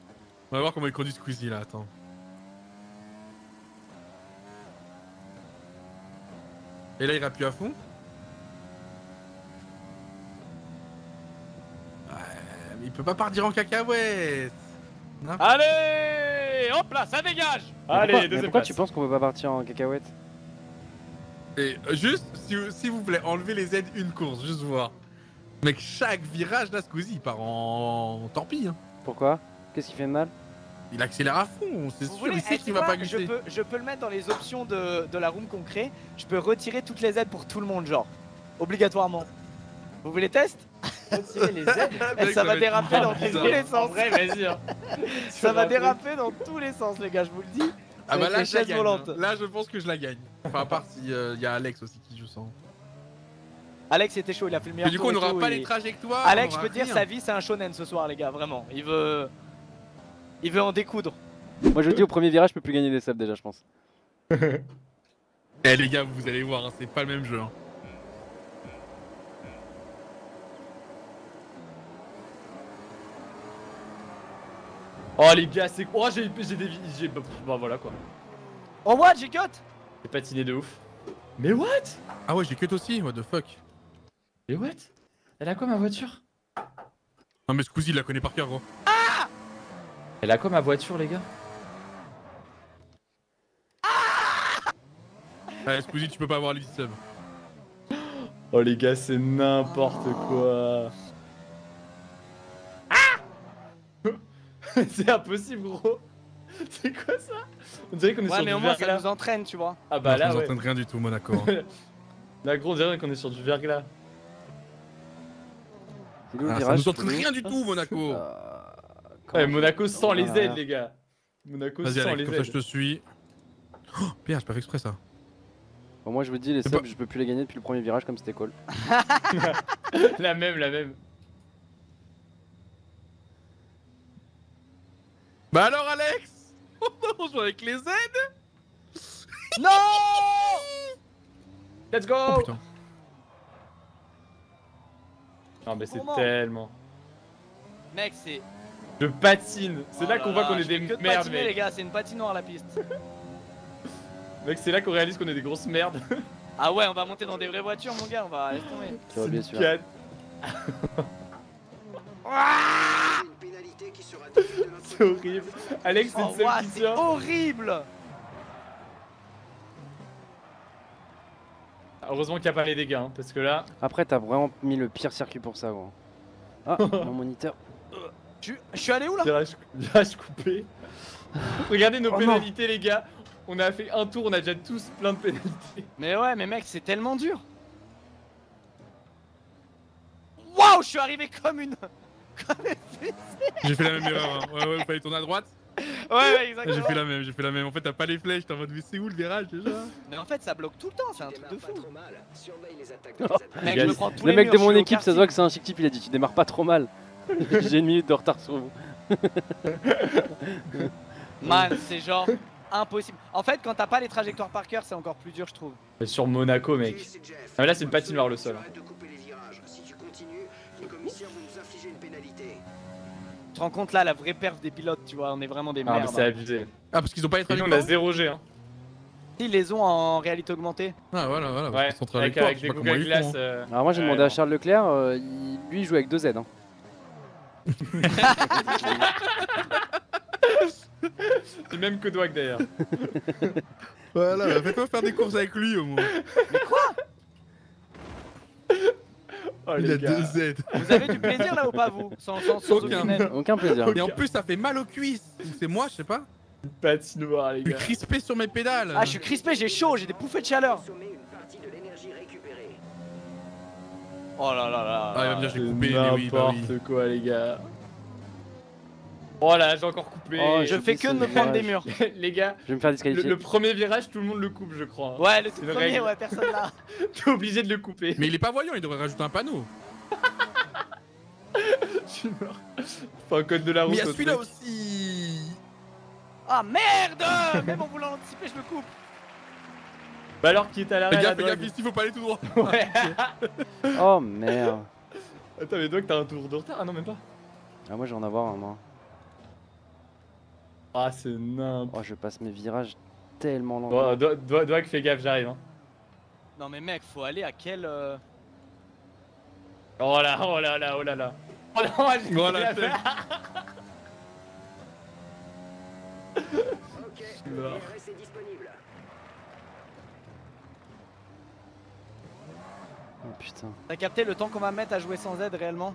On va voir comment il conduit Squeezie là, attends. Et là, il rappuie à fond. Il peut pas partir en cacahuète. Allez, hop là, ça dégage. Allez, pourquoi tu penses qu'on peut pas partir en cacahuète? Et juste, s'il vous plaît, enlevez les aides une course, juste voir. Mec, chaque virage là, Squeezie, il part en torpille. Hein. Pourquoi? Qu'est-ce qu'il fait de mal? Il accélère à fond, c'est sûr, il sait qu'il va pas glisser. Je peux le mettre dans les options de la room qu'on crée. Je peux retirer toutes les aides pour tout le monde, genre. Obligatoirement. Vous voulez test? Les aides, ça va déraper dans tous les sens. Vrai, vas-y. Ça va déraper dans tous les sens, les gars, je vous le dis. Ah bah là, je la gagne. Là, je pense que je la gagne. Enfin, à part si y a Alex aussi qui joue sans. Alex était chaud, il a fait le meilleur. Mais du coup, on n'aura pas les trajectoires. Alex, je peux dire, sa vie, c'est un shonen ce soir, les gars, vraiment. Il veut en découdre. Moi, je dis au premier virage, je peux plus gagner des sables déjà, je pense. Eh les gars, vous allez voir, c'est pas le même jeu. Oh les gars, c'est quoi? Oh, j'ai bah voilà quoi. Oh what, j'ai cut? J'ai patiné de ouf. Mais what? Ah ouais, j'ai cut aussi, what the fuck. Mais what? Elle a quoi ma voiture? Non mais Squeezie il la connaît par cœur gros. Ah! Elle a quoi ma voiture les gars? Ah! Ouais, Squeezie tu peux pas avoir les 10 subs. Oh les gars, c'est n'importe quoi. C'est impossible gros. C'est quoi ça? On dirait qu'on est sur du verglas. Ouais mais au moins ça nous entraîne tu vois. Ah bah non, là ça nous entraîne rien du tout Monaco. Hein. Là gros on dirait qu'on est sur du verglas. Ah, ça nous entraîne rien du tout Monaco. Ouais Monaco sans les aides les gars. Monaco sans les aides. Vas-y Alex, comme ça je te suis. Oh merde, j'ai pas fait exprès ça. Bon, moi je vous dis, les subs, je peux plus les gagner depuis le premier virage comme c'était cool. La même, la même. Bah alors Alex, on joue avec les Z. Non. Let's go. Oh, putain. Non mais c'est tellement... Mec c'est... Je patine. C'est là qu'on voit qu'on est des merdes, patiner, mec. Les gars, c'est une patinoire la piste. Mec, c'est là qu'on réalise qu'on est des grosses merdes. Ah ouais, on va monter dans des vraies voitures, mon gars, on va laisser tomber. C'est bien sûr. C'est horrible. Alex, c'est une seule qui tient. Horrible. Heureusement qu'il n'y a pas les dégâts, hein, parce que là... Après, t'as vraiment mis le pire circuit pour ça, gros. Ah, mon moniteur. Je suis allé où là? Virage coupé. Regardez nos pénalités, les gars. On a fait un tour, on a déjà tous plein de pénalités. Mais ouais, mais mec, c'est tellement dur. Waouh, je suis arrivé comme une... J'ai fait la même erreur, hein. Ouais, ouais, fallait tourner à droite. Ouais, ouais, exactement. J'ai fait la même, j'ai fait la même. En fait, t'as pas les flèches, t'es en mode, mais c'est où le virage déjà? Mais en fait, ça bloque tout le temps, c'est un truc de fou. Mec, je me prends tous les mecs de mon équipe, ça se voit que c'est un chic type, il a dit, tu démarres pas trop mal. J'ai une minute de retard sur vous. Man, c'est genre impossible. En fait, quand t'as pas les trajectoires par cœur, c'est encore plus dur, je trouve. Mais sur Monaco, mec. Ah, mais là, c'est une patinoire le sol. Tu te rends compte là, la vraie perf des pilotes, tu vois, on est vraiment des merdes. Ah, mais c'est abusé. Ah, parce qu'ils ont pas les trajectoires. On a 0G, hein. Ils les ont en réalité augmentée. Ah, voilà, voilà. Ouais, avec des Google Glass. Alors, moi, j'ai demandé à Charles Leclerc, lui, il joue avec 2Z, hein. C'est même que Doigby d'ailleurs. Voilà, fais-toi faire des courses avec lui au moins. Mais quoi? Oh, il a 2Z. Vous avez du plaisir là ou pas vous? Sans aucun plaisir. Et en plus ça fait mal aux cuisses. C'est moi, je sais pas. Une patinoire les gars. Je suis crispé sur mes pédales. Ah je suis crispé, j'ai chaud, j'ai des bouffées de chaleur. Oh là là là. Ah il va me dire j'ai coupé, mais oui, n'importe quoi les gars. Oh là, j'ai encore coupé. Oh, je fais que de me prendre des murs. Les gars, je vais me faire disqualifier. Le premier virage, tout le monde le coupe, je crois. Ouais, le tout premier, ouais, personne là. T'es obligé de le couper. Mais il est pas voyant, il devrait rajouter un panneau. Je suis mort. Enfin, code de la route. Mais il y a celui-là aussi. Ah merde. Même en voulant l'anticiper, je le coupe. Bah alors, qui est à l'arrêt? Fais gaffe, il faut pas aller tout droit. Ouais. Oh merde. Attends, mais toi, que t'as un tour de retard? Ah non, même pas. Ah, moi, j'en ai avoir un, moi. Ah c'est nimp. Oh je passe mes virages tellement lent. Oh, Doigby fais gaffe, j'arrive hein. Non mais mec faut aller à quel Oh là oh là là oh là là. Oh non j'ai oh la tête. Ok, le RS est disponible. Oh putain. T'as capté le temps qu'on va mettre à jouer sans aide réellement?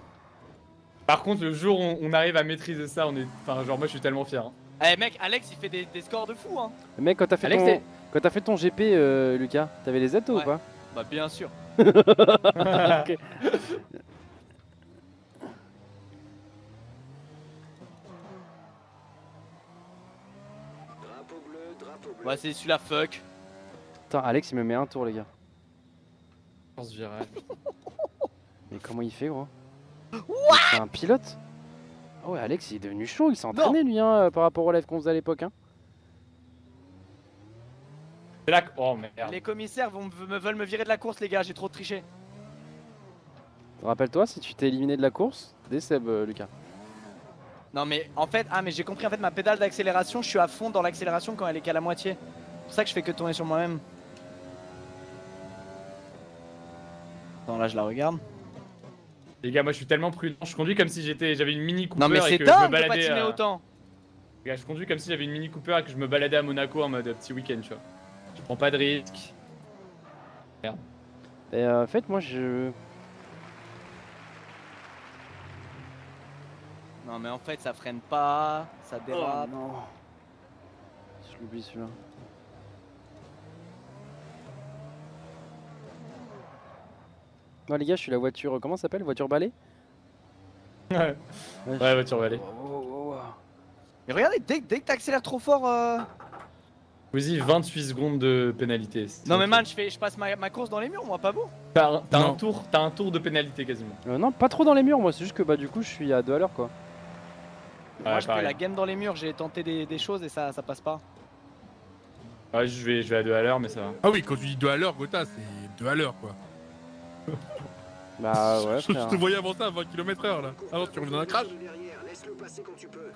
Par contre le jour où on arrive à maîtriser ça on est... Enfin genre moi je suis tellement fier hein. Eh mec, Alex il fait des scores de fou hein. Mec quand t'as fait, fait ton GP Lucas, t'avais les Z toi ouais. Ou pas? Bah bien sûr. Okay. Drapeau bleu, ouais c'est celui-là fuck. Attends Alex il me met un tour les gars. On se virait. Mais comment il fait gros? C'est un pilote? Ah ouais, Alex il est devenu chaud, il s'est entraîné lui hein, par rapport au live qu'on faisait à l'époque hein. Oh merde. Les commissaires veulent me virer de la course les gars, j'ai trop triché. Rappelle-toi si tu t'es éliminé de la course, décède Lucas. Non mais en fait, ah mais j'ai compris en fait ma pédale d'accélération, je suis à fond dans l'accélération quand elle est qu'à la moitié. C'est pour ça que je fais que tourner sur moi-même. Attends là je la regarde. Les gars, moi je suis tellement prudent, je conduis comme si j'avais une mini Cooper. Non mais c'est dingue de patiner autant. Les gars, je conduis comme si j'avais une mini Cooper et que je me baladais à Monaco en mode petit week-end, tu vois. Je prends pas de risque. Merde. Et en fait, moi je... Non mais en fait, ça freine pas, ça dérape. Oh, non. Je l'oublie celui-là. Non les gars, je suis la voiture, comment ça s'appelle? Voiture balai? Ouais, ouais, voiture balai. Mais regardez, dès que t'accélères trop fort... Squeezie, 28 secondes de pénalité. Non mais man, je passe ma course dans les murs, moi, pas vous. T'as un tour de pénalité quasiment. Non, pas trop dans les murs, moi, c'est juste que bah du coup je suis à 2 à l'heure quoi. Moi je fais la game dans les murs, j'ai tenté des choses et ça passe pas. Ouais, je vais à 2 à l'heure mais ça va. Ah oui, quand tu dis 2 à l'heure, Gotha, c'est 2 à l'heure quoi. Bah ouais. Je te voyais avant ça à 20 km/h là. Ah non, tu reviens dans un crash. Laisse-le passer quand tu peux.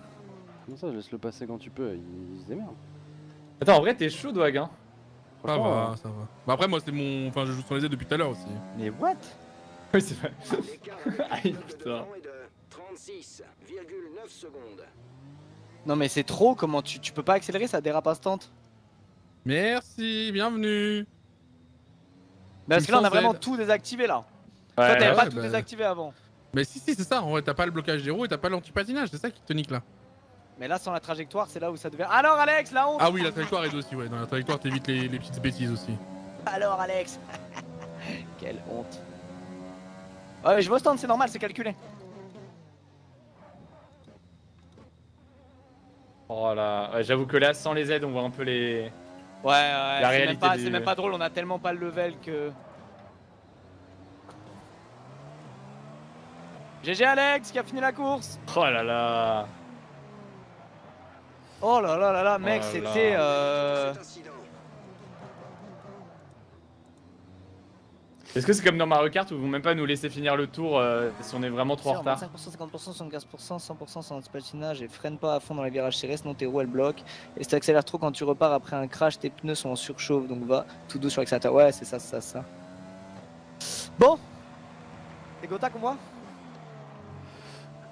Comment ça, laisse-le passer quand tu peux, il se démerde. Attends, en vrai t'es chaud Doig hein. Ah bah ça va. Bah après moi c'est mon... Enfin je joue sur les ailes depuis tout à l'heure aussi. Mais what? Oui c'est vrai. Aïe putain. Non mais c'est trop, comment tu peux pas accélérer, ça dérape instant. Merci, bienvenue. Mais parce que là on a vraiment tout désactivé là. Ouais, toi t'avais pas tout désactivé avant. Mais si c'est ça, en vrai t'as pas le blocage des roues et t'as pas l'antipatinage, c'est ça qui te nique là. Mais là, sans la trajectoire, c'est là où ça devient. Alors, Alex, la honte. Ah oui, la trajectoire aide aussi, ouais. Dans la trajectoire, t'évites les petites bêtises aussi. Alors, Alex. Quelle honte. Ouais, mais je vais au stand, c'est normal, c'est calculé. Oh là. Ouais, j'avoue que là, sans les aides, on voit un peu les. Ouais, ouais, la réalité. C'est même pas drôle, on a tellement pas le level que. GG Alex qui a fini la course. Oh là là. Oh là là là là, mec, oh c'était. Est-ce que c'est comme dans Mario Kart où ils vont même pas nous laisser finir le tour si on est vraiment trop en retard? 25%, 50%, 75%, 100% sans patinage et freine pas à fond dans les virages serrés, sinon tes roues elles bloquent. Et si t'accélères trop quand tu repars après un crash, tes pneus sont en surchauffe donc va tout doux sur l'accélérateur. Ouais, c'est ça, c'est ça, c'est ça. Bon, c'est Gotha qu'on voit?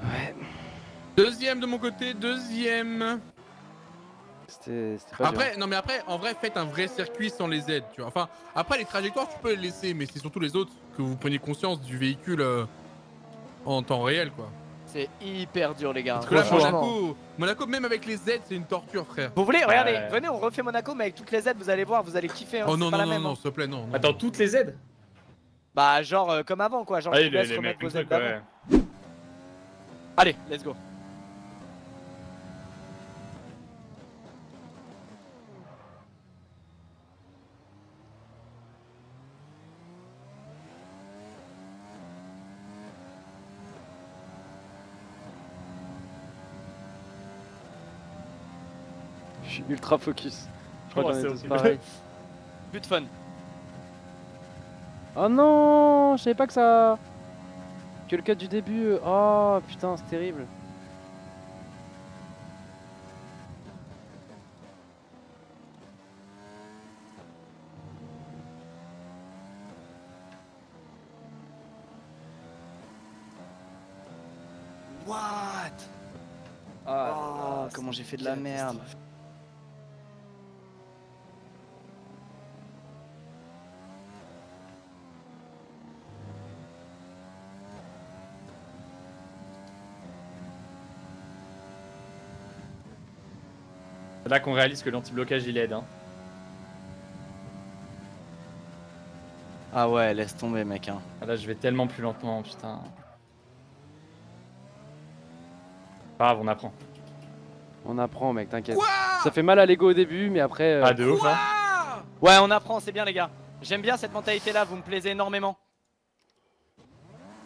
Ouais. Deuxième de mon côté, deuxième. C'était pas après, non mais après, en vrai, faites un vrai circuit sans les aides, tu vois. Enfin, après les trajectoires, tu peux les laisser, mais c'est surtout les autres que vous preniez conscience du véhicule en temps réel, quoi. C'est hyper dur, les gars. Parce que là, Monaco, même avec les aides, c'est une torture, frère. Vous voulez, regardez, venez, on refait Monaco, mais avec toutes les aides, vous allez voir, vous allez kiffer. Hein, oh non, non, s'il te plaît, non. Attends, toutes les aides? Bah, genre comme avant, quoi. Genre, allez, tu laisses remettre vos aides d'avant. Allez, let's go. Je suis ultra focus. Je crois que c'est pareil. Plus de fun. Oh non, je savais pas que ça. Que le cut du début. Oh putain, c'est terrible. What? Ah, comment j'ai fait de la merde. C'est là qu'on réalise que l'anti-blocage il aide hein. Ah ouais, laisse tomber mec hein. Ah là je vais tellement plus lentement putain. Grave, on apprend. On apprend mec, t'inquiète. Ça fait mal à l'ego au début mais après... Ah de ouf hein. Ouais on apprend, c'est bien les gars. J'aime bien cette mentalité là, vous me plaisez énormément.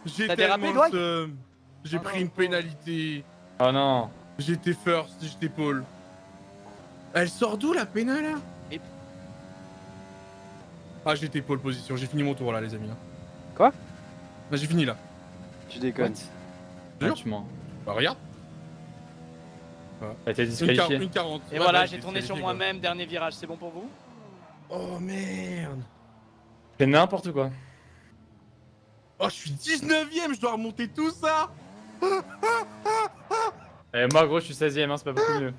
J'ai dérapé Doig. J'ai pris une pénalité. Oh non. J'étais first, j'étais pole. Elle sort d'où la pénale là? Ah j'étais pole position, j'ai fini mon tour là les amis là. Quoi? Bah j'ai fini là. Tu déconnes. D'ailleurs tu mens. Bah regarde. Voilà. Bah t'es disqualifié. Une 40. Et ouais, voilà j'ai tourné sur moi-même, dernier virage, c'est bon pour vous? Oh merde. C'est n'importe quoi. Oh je suis 19ème, je dois remonter tout ça. Et moi gros je suis 16ème hein, c'est pas beaucoup mieux.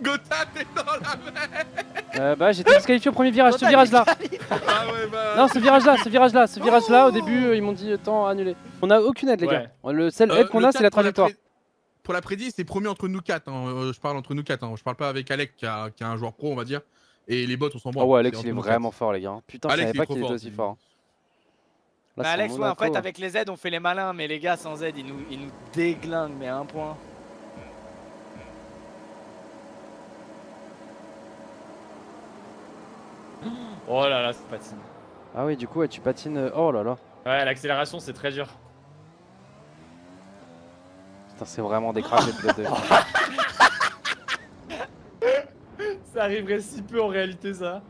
Gotha, t'es dans la merde. Bah j'étais disqualifié au premier virage, Gotha, ce virage là. Ah ouais, bah... Non ce virage là au début ils m'ont dit temps annulé. On a aucune aide les gars, le seul aide qu'on a c'est la trajectoire. Pour la prédit c'est premier entre nous quatre, hein. Je parle entre nous quatre, hein. Je parle pas avec Alex qui est un joueur pro on va dire. Et les bots on s'en branle. Ah ouais Alex il est vraiment fort les gars, putain Alex, je savais pas qu'il était aussi fort. Là, bah, Alex ouais en fait avec les aides on fait les malins mais les gars sans aide ils nous déglinguent mais à un point. Oh là là, ça patine. Ah oui, du coup, ouais, tu patines. Oh là là. Ouais, l'accélération, c'est très dur. Putain, c'est vraiment des crashs de deux. Ça arriverait si peu en réalité, ça.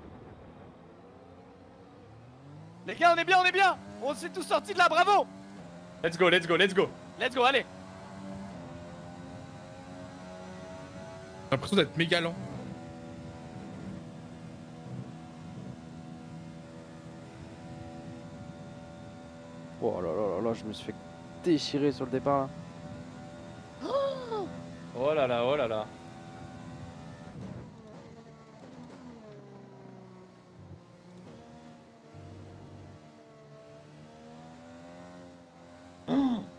Les gars, on est bien, on est bien. On s'est tous sortis de là, bravo. Let's go, let's go, let's go. Let's go, allez. J'ai l'impression d'être méga lent. Oh là là là là, je me suis fait déchirer sur le départ là. Oh là là, oh là là.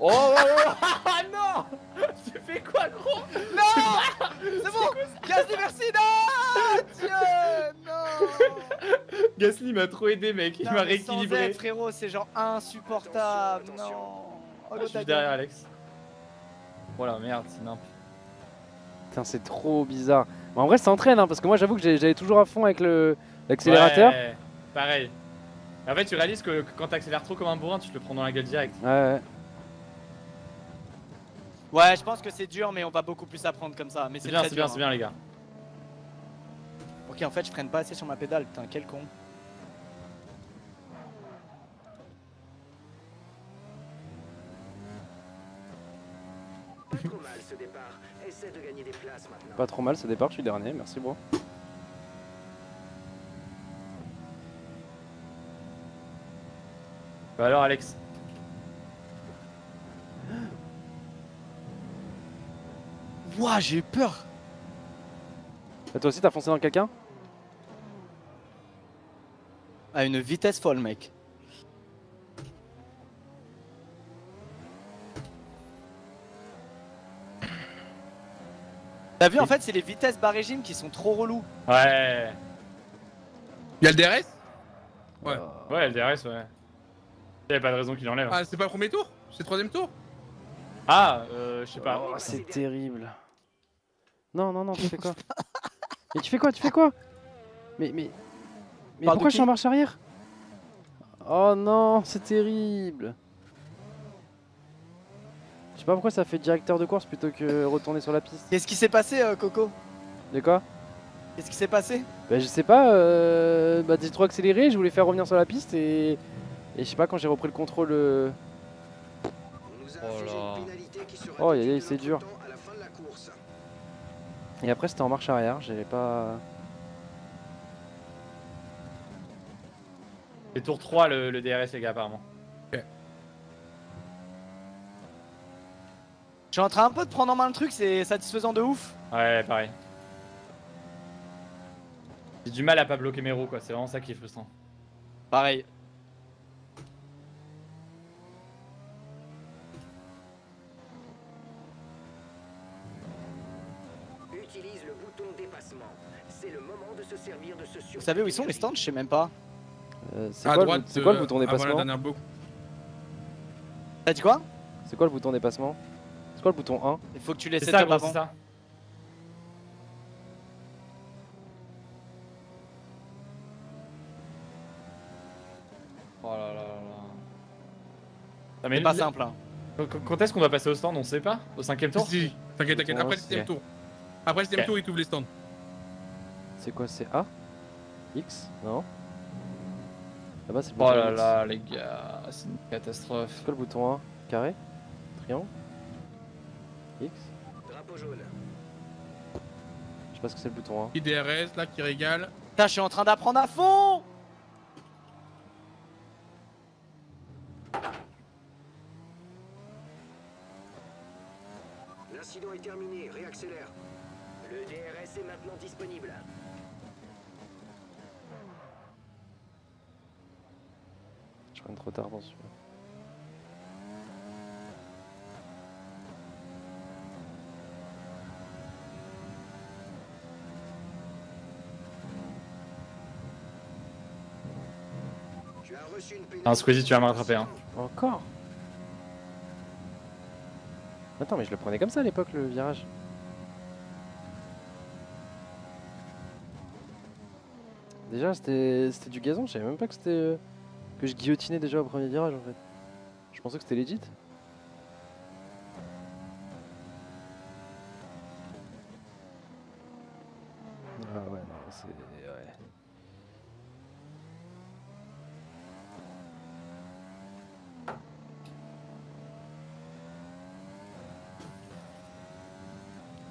Oh, oh, oh. Non, tu fais quoi, gros? Non, c'est bon. Gasly, merci. Non, Dieu, non. Gasly m'a trop aidé, mec. Il m'a rééquilibré. Sans être, frérot, c'est genre insupportable. Attention, attention. Non. Oh, ah, je suis derrière Alex. Voilà, merde, c'est nimp. Putain, c'est trop bizarre. Mais en vrai, ça entraîne, hein, parce que moi, j'avoue que j'allais toujours à fond avec l'accélérateur. Ouais, pareil. En fait, tu réalises que quand t'accélères trop comme un bourrin, tu te le prends dans la gueule direct. Ouais, ouais. Ouais, je pense que c'est dur, mais on va beaucoup plus apprendre comme ça. Mais c'est bien, c'est bien, hein. C'est bien, les gars. Ok, en fait, je freine pas assez sur ma pédale. Putain, quel con. Pas trop mal ce départ. Essaie de gagner des places maintenant. Pas trop mal ce départ, je suis dernier. Merci, bro. Bah alors, Alex. Ouah, j'ai eu peur. Et toi aussi, t'as foncé dans quelqu'un? À une vitesse folle, mec. T'as vu, en fait, c'est les vitesses bas régime qui sont trop relous. Ouais. Y'a le DRS? Ouais. Ouais, le DRS, ouais. Y'a pas de raison qu'il enlève. Ah, c'est pas le premier tour? C'est le troisième tour? Ah, je sais pas. Oh, c'est terrible. Non, non, non, tu fais quoi? Mais tu fais quoi? Tu fais quoi? Mais pourquoi je suis en marche arrière? Oh non, c'est terrible. Je sais pas pourquoi ça fait directeur de course plutôt que retourner sur la piste. Qu'est-ce qui s'est passé, Coco? De quoi? Qu'est-ce qui s'est passé? Bah, je sais pas, bah, j'ai trop accéléré, je voulais faire revenir sur la piste et je sais pas, quand j'ai repris le contrôle. Oh là. Oh y'a c'est dur. Et après c'était en marche arrière, j'avais pas... C'est tour 3 le DRS, les gars, apparemment. Ouais. Je suis en train un peu de prendre en main le truc, c'est satisfaisant de ouf. Ouais, pareil. J'ai du mal à pas bloquer mes roues, quoi, c'est vraiment ça qui est frustrant. Pareil. Vous savez où ils sont les stands? Je sais même pas. C'est quoi le bouton dépassement? T'as dit quoi? C'est quoi le bouton dépassement? C'est quoi le bouton 1? Il faut que tu laisses ça comme avant. Ça. Oh là là là. C'est pas simple, hein. Quand est-ce qu'on va passer au stand? On sait pas. Au 5ème tour? Si, t'inquiète, t'inquiète. Après le 7ème tour. Après le 7ème tour, ils ouvrent les stands. C'est quoi? C'est A? X? Non. Là-bas c'est le bouton. Oh là là, les gars, c'est une catastrophe. C'est quoi le bouton 1? Carré? Triangle? X? Drapeau jaune. Je sais pas ce que c'est le bouton 1. IDRS là qui régale. Putain, je suis en train d'apprendre à fond! L'incident est terminé, réaccélère. Le DRS est maintenant disponible. Je rentre trop tard dans celui-là. Tu as reçu une pénalité. Ah, Squeezie, tu vas me rattraper, hein. Encore? Attends, mais je le prenais comme ça à l'époque, le virage. Déjà, c'était du gazon, je savais même pas que c'était que je guillotinais déjà au premier virage en fait. Je pensais que c'était legit. Ah ouais, non, c'est... Ouais.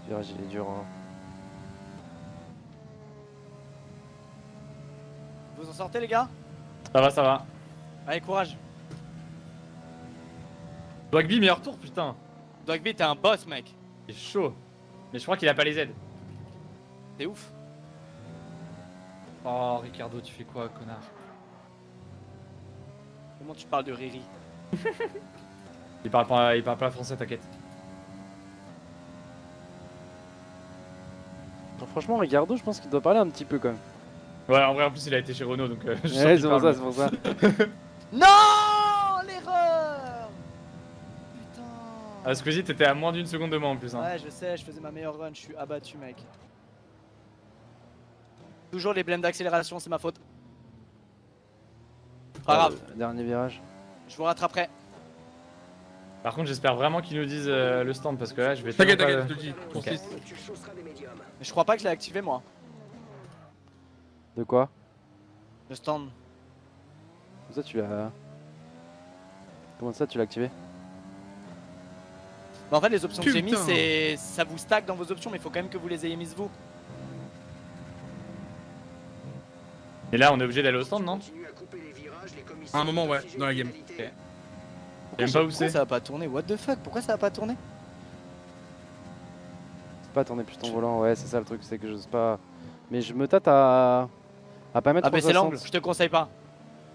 Le virage il est dur hein. Vous en sortez les gars? Ça va, ça va. Allez, courage. Doigby, meilleur tour, putain. Doigby, t'es un boss, mec. C'est chaud. Mais je crois qu'il a pas les aides. T'es ouf. Oh, Ricardo, tu fais quoi, connard? Comment tu parles de Riri? il parle pas français, t'inquiète. Franchement, Ricardo, je pense qu'il doit parler un petit peu quand même. Ouais, en vrai, en plus, il a été chez Renault, donc je sais pas. C'est pour ça, c'est pour ça. Non, l'erreur. Putain. Ah, Squeezie, t'étais à moins d'une seconde de moi en plus. Hein. Ouais, je sais, je faisais ma meilleure run, je suis abattu, mec. Toujours les blèmes d'accélération, c'est ma faute. Pas grave. Dernier virage. Je vous rattraperai. Par contre, j'espère vraiment qu'ils nous disent le stand parce que là, je vais. T'inquiète, t'inquiète, je te dis. Okay. Je crois pas que je l'ai activé, moi. De quoi? Le stand. Comment ça tu l'as... Comment ça tu l'as activé? Bah en fait les options que j'ai mises c'est... Ça vous stack dans vos options mais il faut quand même que vous les ayez mises vous. Et là on est obligé d'aller au stand non? À un moment ouais, dans la game. Okay. Pourquoi ça va pas tourner? What the fuck? Pourquoi ça va pas tourner? C'est pas tourner plus ton volant, ouais c'est ça le truc, c'est que j'ose pas... Mais je me tâte à pas mettre 360. Ah mais c'est l'angle, je te conseille pas.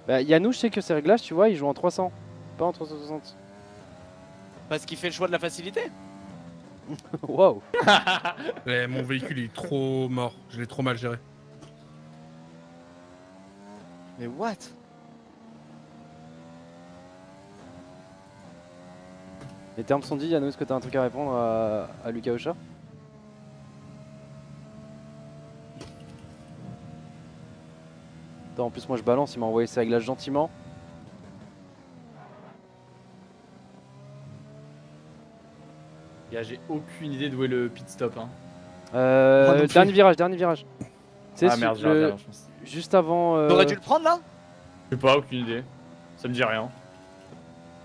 Bah Yannou, je sais que ses réglages, tu vois, il joue en 300, pas en 360. Parce qu'il fait le choix de la facilité. Waouh. Mon véhicule il est trop mort, je l'ai trop mal géré. Mais what? Les termes sont dits, Yannou, est-ce que t'as un truc à répondre à Lucas Ocha? En plus moi je balance, il m'a envoyé ses réglages gentiment. J'ai aucune idée d'où est le pit stop hein. Dernier virage. C'est ah merde, juste avant... T'aurais dû le prendre là? Je sais pas, aucune idée. Ça me dit rien.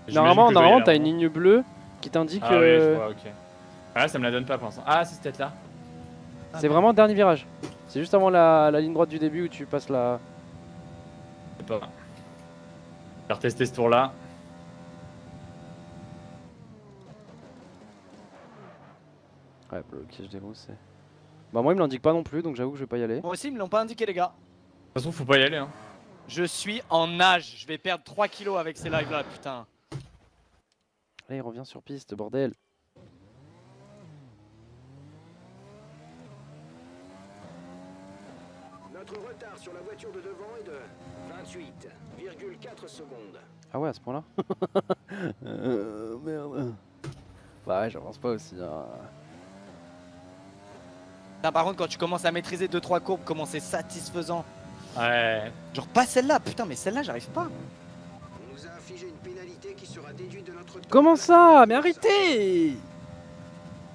Normalement t'as une ligne bleue qui t'indique... Ah ouais, je vois, ok. Ah là ça me la donne pas pour l'instant. Ah c'est peut-être là. C'est vraiment dernier virage. C'est juste avant la ligne droite du début où tu passes la... Pas. Je vais retester ce tour là. Ouais, bloqué, je déroule. Bah, moi, ils me l'indiquent pas non plus donc j'avoue que je vais pas y aller. Moi aussi, ils me l'ont pas indiqué, les gars. De toute façon, faut pas y aller. Hein. Je suis en nage, je vais perdre 3 kilos avec ces lives là, putain. Allez, il revient sur piste, bordel. Notre retard sur la voiture de devant est de 28,4 secondes. Ah ouais, à ce point-là. Merde. Bah ouais, j'avance pas aussi. Hein. Là, par contre, quand tu commences à maîtriser 2-3 courbes, comment c'est satisfaisant. Ouais. Genre pas celle-là, putain, mais celle-là, j'arrive pas. On nous a infligé une pénalité qui sera déduite de notre... Comment ça? Mais arrêtez!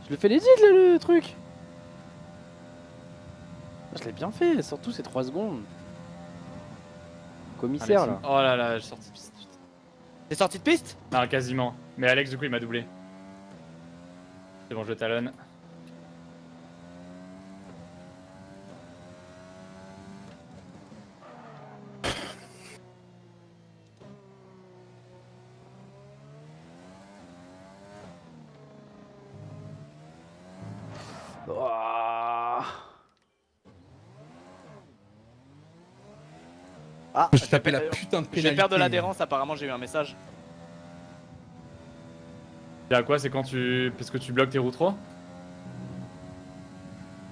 Je le fais les idées, le truc. Je l'ai bien fait, surtout ces 3 secondes. Commissaire Alex, là. Oh là là, je suis sorti de piste. T'es sorti de piste? Non, quasiment. Mais Alex, du coup, il m'a doublé. C'est bon, je talonne. Ah, je tapais la putain de pénalité. Je vais perdre de l'adhérence, apparemment j'ai eu un message. C'est à quoi? C'est quand tu... Parce que tu bloques tes roues trop?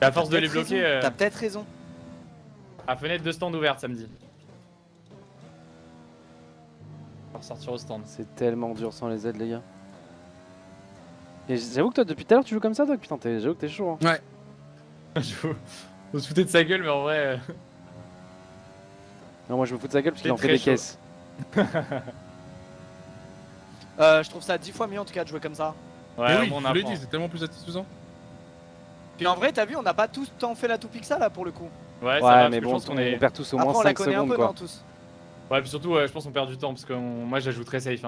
Et à force de les bloquer... T'as peut-être raison. À fenêtre de stand ouverte samedi. On va ressortir au stand. C'est tellement dur sans les aides les gars. Et j'avoue que toi depuis tout à l'heure tu joues comme ça toi, putain j'avoue que t'es chaud hein. Ouais. On se foutait de sa gueule mais en vrai... Non, moi je me fous de sa gueule parce qu'il en fait des caisses. Je trouve ça 10 fois mieux en tout cas de jouer comme ça. Ouais, oui, on le dit, c'est tellement plus satisfaisant. Puis en vrai, t'as vu, on n'a pas tous tant fait la toupixa là pour le coup. Ouais, ça mais bon, on perd tous au moins 5 secondes quoi. Ouais, puis surtout, je pense qu'on perd du temps parce que moi je la joue très safe. Je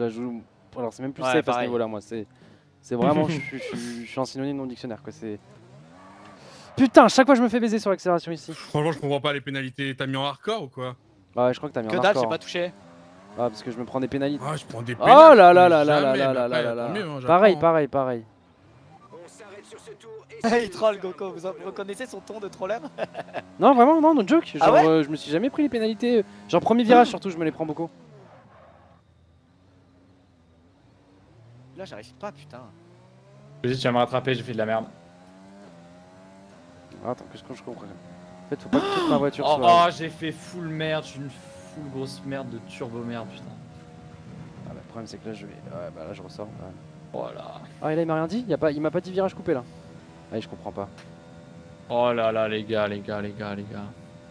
la joue. Alors, c'est même plus safe à ce niveau là, moi. C'est vraiment. Je suis en synonyme non dictionnaire quoi. Putain, chaque fois je me fais baiser sur l'accélération ici. Franchement, je comprends pas les pénalités. T'as mis en hardcore ou quoi? Ouais, je crois que t'as mis en hardcore. Que dalle, j'ai pas touché. Ah, parce que je me prends des pénalités. Ah, je prends des pénalités. Oh là là là là là là là là. Pareil. On s'arrête sur ce tour et il troll Coco, vous reconnaissez son ton de troller? Non, vraiment, non, no joke. Genre, je me suis jamais pris les pénalités. Genre, premier virage surtout, je me les prends beaucoup. Là, j'arrive pas, putain. Vas-y, tu vas me rattraper, j'ai fait de la merde. Attends, qu'est-ce que je comprends? En fait, faut pas que toute ma voiture soit... Oh, j'ai fait full merde, je suis une full grosse merde de turbo merde, putain. Ah, bah, le problème, c'est que là, je vais. Ouais, bah là, je ressors. Ouais. Oh là. Ah, et là, il m'a rien dit? Il m'a pas dit virage coupé là. Allez, je comprends pas. Oh là là, les gars. Tu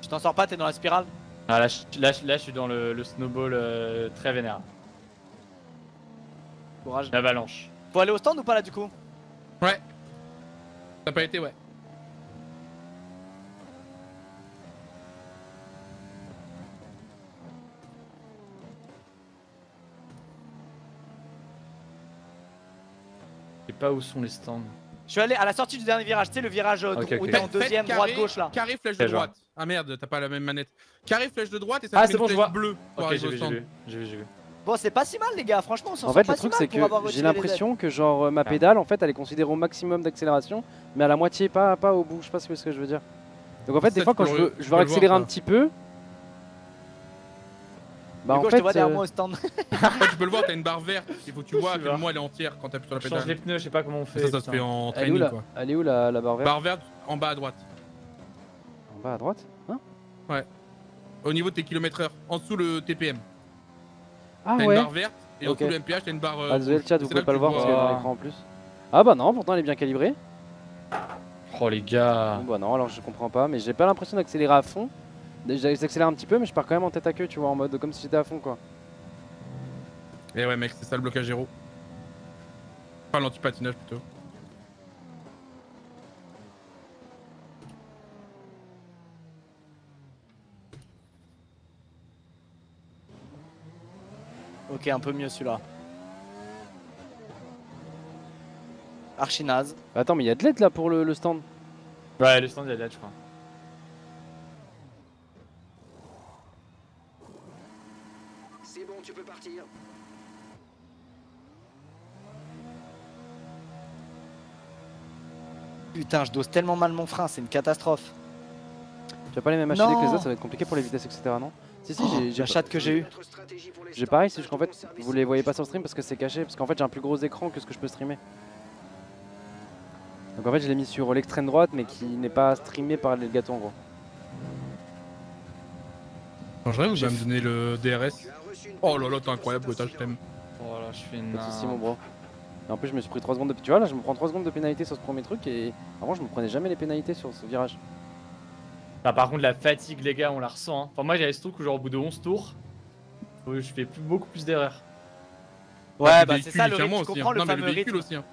t'en sors pas, t'es dans la spirale? Ah, là, je suis dans le snowball très vénère. Courage. L'avalanche. Faut aller au stand ou pas là, du coup? Ouais. T'as pas été, ouais. Pas où sont les stands. Je suis allé à la sortie du dernier virage, tu sais le virage où t'es en deuxième, droite, gauche là. Carré flèche de droite. Ah merde, t'as pas la même manette. Carré flèche de droite et ça fait une flèche bleue. Ok, j'ai vu. Bon, c'est pas si mal les gars, franchement on s'en sort pas si mal. En fait le truc c'est que j'ai l'impression que genre ma pédale en fait elle est considérée au maximum d'accélération mais à la moitié, pas au bout, je sais pas ce que je veux dire. Donc en fait des fois quand je veux accélérer un petit peu. Bah en fait, je te vois derrière moi au stand. Tu peux le voir, t'as une barre verte, il faut que tu vois à quel moment elle est entière quand t'appuies sur la pédale. Change les pneus, je sais pas comment on fait. Ça se fait en training quoi. Elle est où la barre verte? Barre verte en bas à droite. En bas à droite? Hein? Ouais. Au niveau de tes km/h, en dessous le TPM. Ah ouais? T'as une barre verte et en dessous le MPH t'as une barre. Ah désolé le chat, vous pouvez pas le voir parce qu'il y a l'écran en plus. Ah bah non, pourtant elle est bien calibrée. Oh les gars. Bah non, alors je comprends pas, mais j'ai pas l'impression d'accélérer à fond. J'accélère un petit peu mais je pars quand même en tête à queue tu vois en mode comme si j'étais à fond quoi. Et ouais mec c'est ça le blocage héros. Enfin l'antipatinage plutôt. Ok un peu mieux celui-là. Archinaze. Attends mais il y a de l'aide là pour le stand. Ouais le stand il y a de l'aide je crois. Tu peux partir. Putain, je dose tellement mal mon frein, c'est une catastrophe. Tu vas pas les mêmes HTD que les autres, ça va être compliqué pour les vitesses, etc. Non? Si, j'ai la chatte que j'ai eu. J'ai pareil, c'est juste qu'en fait, vous les voyez pas sur stream parce que c'est caché, parce qu'en fait, j'ai un plus gros écran que ce que je peux streamer. Donc en fait, je l'ai mis sur l'extrême droite, mais qui n'est pas streamé par les gâteaux en gros. Dangereux, vous allez me donner le DRS? Oh là là, t'es incroyable, Gota, je t'aime. Oh là, je fais une. Pas de soucis, mon bro. Et en plus, je me suis pris 3 secondes de. Tu vois, là, je me prends 3 secondes de pénalité sur ce premier truc et avant, je me prenais jamais les pénalités sur ce virage. Bah, par contre, la fatigue, les gars, on la ressent. Hein. Enfin, moi, j'avais ce truc où, genre, au bout de 11 tours, je fais beaucoup plus d'erreurs. Ouais, ah, bah, c'est ça le rythme. Tu comprends le fameux rythme aussi. Hein.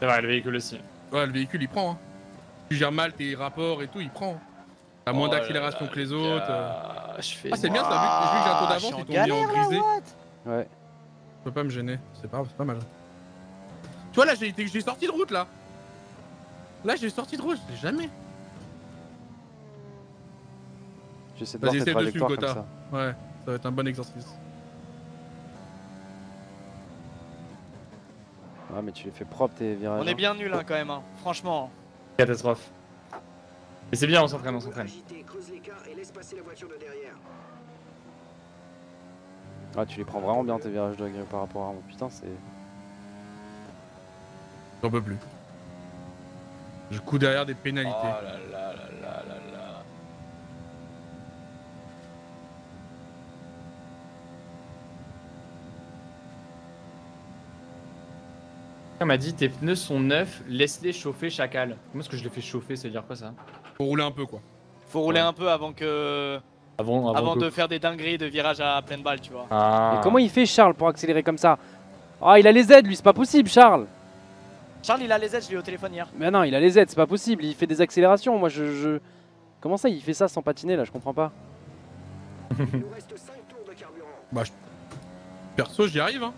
C'est vrai, le véhicule aussi. Ouais, le véhicule, il prend. Hein. Tu gères mal tes rapports et tout, il prend. T'as moins d'accélération que les autres. Ah, c'est bien, ça, vu que j'ai un tour d'avance, ils t'ont mis en grisé. Ouais. Je peux pas me gêner, c'est pas mal. Tu vois, là, j'ai sorti de route, là. Là, j'ai sorti de route, je l'ai jamais. J'essaie de voir cette trajectoire comme ça. Ouais, ça va être un bon exercice. Ah, mais tu les fais propre, tes virages. On est bien nuls, hein, quand même, hein. Franchement. Catastrophe. Mais c'est bien, on s'entraîne, on s'entraîne. Ah, tu les prends vraiment bien tes virages de grille par rapport à moi. Putain, c'est. J'en peux plus. Je couds derrière des pénalités. Oh là là là là là là. On m'a dit tes pneus sont neufs, laisse-les chauffer, chacal. Comment est-ce que je les fais chauffer? Ça veut dire quoi ça? Faut rouler un peu quoi. Faut rouler un peu avant que. Avant de faire des dingueries de virages à pleine balle, tu vois. Ah. Et comment il fait Charles pour accélérer comme ça? Ah, il a les aides lui, c'est pas possible Charles. Charles, il a les aides, je l'ai eu au téléphone hier. Mais non, il a les aides, c'est pas possible, il fait des accélérations, moi je... Comment ça, il fait ça sans patiner là, je comprends pas. Il nous reste 5 tours de carburant. Bah, perso, j'y arrive, hein.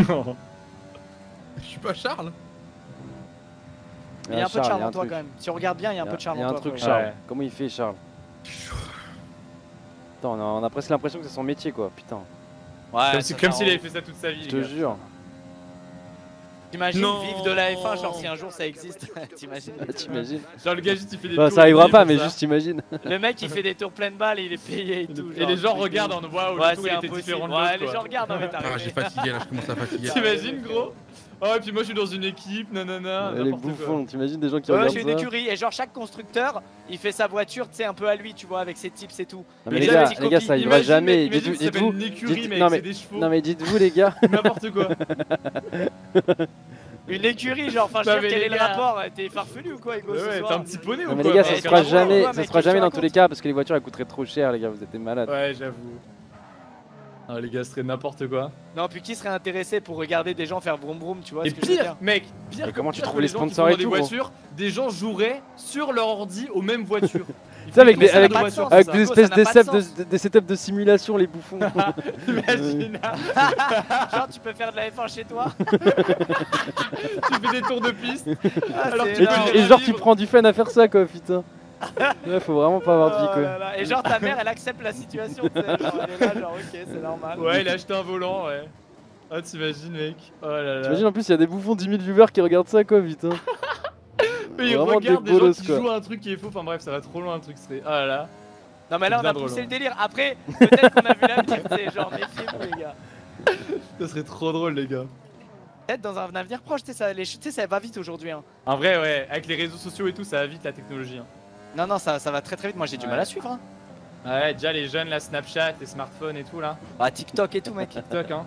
Je suis pas Charles. Il y a un peu de Charles en toi quand même. Si on regarde bien, il y a un peu de Charles en toi. Il y a un truc Charles. Comment il fait Charles? Attends, on a presque l'impression que c'est son métier quoi, putain. Ouais, c'est comme s'il avait fait ça toute sa vie. Je te jure. T'imagines vivre de la F1, genre si un jour ça existe. T'imagines? Genre le gars juste il fait des tours. Ça arrivera pas, mais juste t'imagines. Le mec il fait des tours pleine balle et il est payé et tout. Et les gens regardent en voit où le tour était différent de l'autre. Ouais, les gens regardent en fait. Ah, j'ai fatigué là, je commence à fatiguer. T'imagines gros? Oh, et puis moi je suis dans une équipe, nanana. Les bouffons, t'imagines des gens qui regardent ça. Moi je suis une écurie et genre chaque constructeur il fait sa voiture, tu sais, un peu à lui, tu vois, avec ses tips et tout. Non, mais les gars, ça arrivera jamais. Dites-vous, non, mais dites-vous, les gars. N'importe quoi. Une écurie, genre, enfin, je sais pas quel est le rapport. T'es farfelu ou quoi, Hugo? Ouais, t'es un petit poney ou quoi? Mais les gars, ça se fera jamais, ça se fera jamais dans tous les cas parce que les voitures elles coûteraient trop cher, les gars, vous êtes malades. Ouais, j'avoue. Ah les gars, ce serait n'importe quoi. Non, puis qui serait intéressé pour regarder des gens faire vroom vroom, tu vois? Et ce que pire, mec, pire. Mais comment tu trouves les sponsors et tout, voitures, des gens joueraient sur leur ordi aux mêmes voitures. Avec des espèces de setups de simulation, les bouffons. Imagine. Genre, tu peux faire de la F1 chez toi. Tu fais des tours de piste. Et genre, tu prends du fun à faire ça, quoi, putain. Ouais, faut vraiment pas avoir de vie quoi. Et genre ta mère elle accepte la situation, tu sais, genre, elle est là, genre ok c'est normal. Ouais, il a acheté un volant, ouais. Ah, t'imagines mec. Oh là là. T'imagines en plus il y a des bouffons 10 000 viewers qui regardent ça quoi, putain. Mais ils regardent des gens qui jouent à un truc qui est faux, enfin bref ça va trop loin un truc c'est. Oh là là. Non mais là on a poussé le délire, après peut-être qu'on a vu l'avenir, tu sais, genre méfiez-vous les gars. Ça serait trop drôle les gars. Peut-être dans un avenir proche, tu sais ça va vite aujourd'hui hein. En vrai ouais, avec les réseaux sociaux et tout ça va vite la technologie hein. Non, non, ça va très très vite, moi j'ai du mal à suivre hein. Ouais, déjà les jeunes, la Snapchat, les smartphones et tout là. Bah TikTok et tout mec. TikTok hein.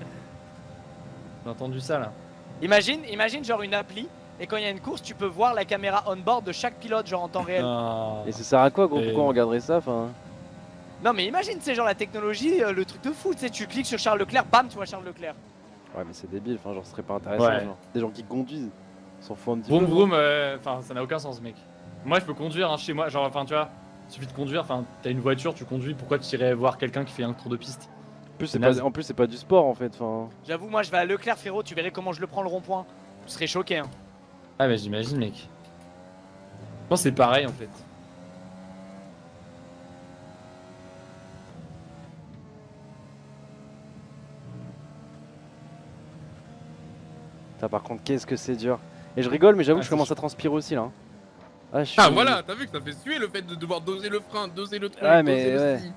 J'ai entendu ça là. Imagine genre une appli et quand il y a une course, tu peux voir la caméra on-board de chaque pilote genre en temps réel. Oh. Et ça sert à quoi gros, pourquoi on regarderait ça enfin. Non mais imagine, c'est genre la technologie, le truc de fou, tu sais, tu cliques sur Charles Leclerc, bam, tu vois Charles Leclerc. Ouais mais c'est débile, enfin genre ce serait pas intéressant ouais. Genre. Des gens qui conduisent, s'en foutent un petit peu. Vroom, enfin ça n'a aucun sens mec. Moi je peux conduire hein, chez moi, genre enfin tu vois, il suffit de conduire, enfin t'as une voiture, tu conduis, pourquoi tu irais voir quelqu'un qui fait un tour de piste? En plus c'est pas du sport en fait, enfin... J'avoue moi je vais à Leclerc frérot, tu verrais comment je le prends le rond-point. Tu serais choqué hein. Ah bah j'imagine mec. Je pense que c'est pareil en fait. Putain par contre qu'est-ce que c'est dur. Et je rigole mais j'avoue que je commence à transpirer aussi là. Hein. Ah voilà, t'as vu que ça fait suer le fait de devoir doser le frein, doser le truc, doser le ski.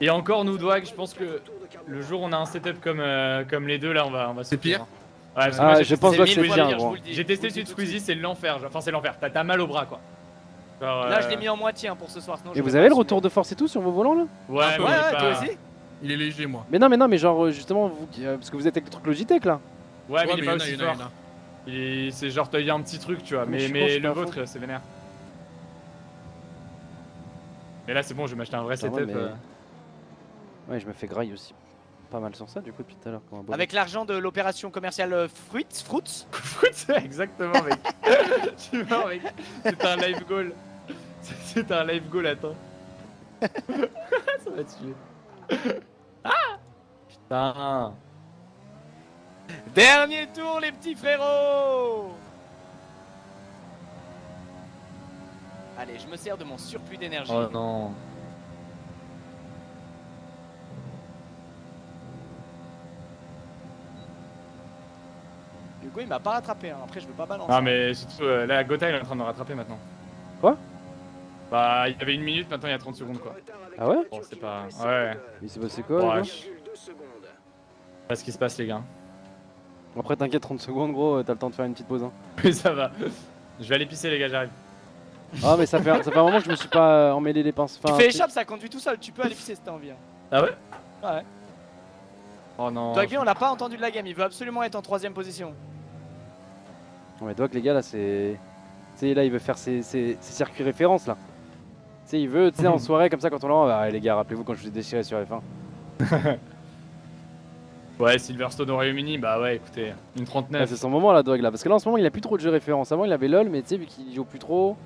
Et encore nous Doigby, je pense que le jour où on a un setup comme les deux là, on va se pire. Ouais, parce que moi, je pense que c'est bien. J'ai testé celui de Squeezie, c'est l'enfer, enfin c'est l'enfer, t'as mal au bras quoi. Alors, là je l'ai mis en moitié hein, pour ce soir. Sinon, et vous avez le retour de force et tout sur vos volants là? Ouais, toi aussi. Il est léger moi. Mais non, genre justement, parce que vous êtes avec le truc Logitech là. Ouais, mais il est pas aussi fort. C'est genre t'as eu un petit truc tu vois, mais le vôtre c'est vénère. Mais là c'est bon, je vais m'acheter un vrai setup. Ouais, je me fais graille aussi. Pas mal sans ça du coup depuis tout à l'heure. Avec l'argent de l'opération commerciale Fruits. Fruits, exactement mec. Tu vois mec, c'est un live goal. C'est un live goal, attends. Ça va tuer. Ah putain. Dernier tour les petits frérots. Allez, je me sers de mon surplus d'énergie. Oh non. Hugo il m'a pas rattrapé, hein. Après je veux pas balancer. Ah mais surtout là Gotaga il est en train de me rattraper maintenant. Quoi? Bah il y avait 1 minute, maintenant il y a 30 secondes quoi. Ah ouais? Bon, c'est pas... Ouais. Il s'est passé quoi là? Je sais pas ce qui se passe les gars. Après t'inquiète, 30 secondes gros, t'as le temps de faire une petite pause hein. Mais ça va. Je vais aller pisser les gars, j'arrive. Ah mais ça fait un moment que je me suis pas emmêlé les pinces. Enfin, tu fais échappe, ça conduit tout seul, tu peux aller pisser si t'as envie hein. Ah ouais? Ouais. Oh non. Doigby on l'a pas entendu de la game, il veut absolument être en 3ème position. Non mais Doigby les gars là c'est... Tu sais là il veut faire ses circuits références là. sais, il veut, tu sais, en soirée comme ça, quand on l'en va, les gars, rappelez-vous quand je vous ai déchiré sur F1. Ouais, Silverstone au Royaume-Uni, bah ouais, écoutez, une 39. Ouais, c'est son moment là, Doig, là, parce que là en ce moment, il a plus trop de jeux références. Avant, il avait LOL, mais tu sais, vu qu'il joue plus trop.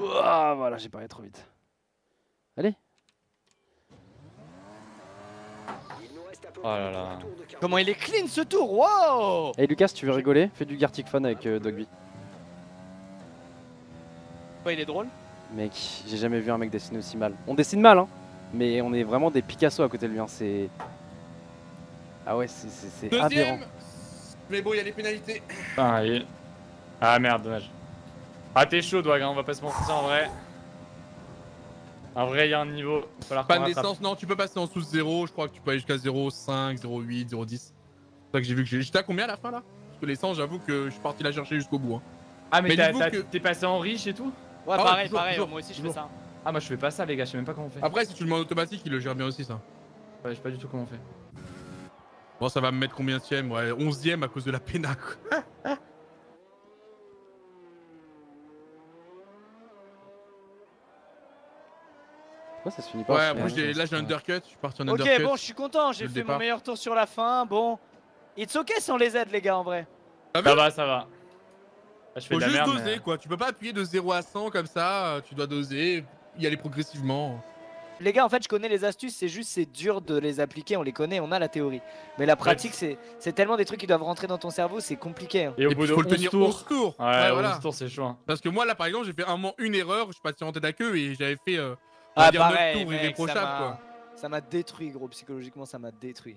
Ouah, voilà, j'ai parlé trop vite. Allez. Oh là là. Comment il est clean ce tour, wow. Et hey, Lucas, tu veux rigoler? Fais du Gartic Fan avec Doigby. Ouais, il est drôle. Mec, j'ai jamais vu un mec dessiner aussi mal. On dessine mal, hein, mais on est vraiment des Picasso à côté de lui, hein. C'est... Ah ouais, c'est aberrant. Mais bon, il y a les pénalités. Ah, il... ah merde, dommage. Ah, t'es chaud, Doig, hein, on va pas se mentir en vrai. En vrai, il y a un niveau. Pas de naissance, non, tu peux passer en dessous de 0, je crois que tu peux aller jusqu'à 0,5, 0,8, 0,10. C'est ça que j'ai vu que j'étais à combien à la fin là? Parce que les 100, j'avoue que je suis parti la chercher jusqu'au bout. Hein. Ah, mais t'es passé en riche et tout? Ouais, ah, pareil, toujours, pareil, toujours. Moi aussi je fais ça. Ah, moi je fais pas ça, les gars, je sais même pas comment on fait. Après, si tu le mets en automatique, il le gère bien aussi ça. Ouais, je sais pas du tout comment on fait. Bon, ça va me mettre combien tième? Ouais, 11ème à cause de la péna. Pourquoi ça se finit pas? Ouais, moi là j'ai un undercut, je suis parti en undercut. Ok, bon, je suis content, j'ai fait mon meilleur tour sur la fin. Bon, it's ok sans les aides, les gars, en vrai. Ça va, ça va. Là, je fais faut de la juste merde, doser quoi, tu peux pas appuyer de 0 à 100 comme ça, tu dois doser, y aller progressivement. Les gars, en fait, je connais les astuces, c'est juste c'est dur de les appliquer, on les connaît, on a la théorie. Mais la pratique, c'est tellement des trucs qui doivent rentrer dans ton cerveau, c'est compliqué. Hein. Et au bout de 11 tours, ouais, voilà. C'est chaud. Hein. Parce que moi, là, par exemple, j'ai fait un moment une erreur, je suis parti en tête à queue et j'avais fait... ah, pareil, mec, ça m'a détruit, gros, psychologiquement, ça m'a détruit.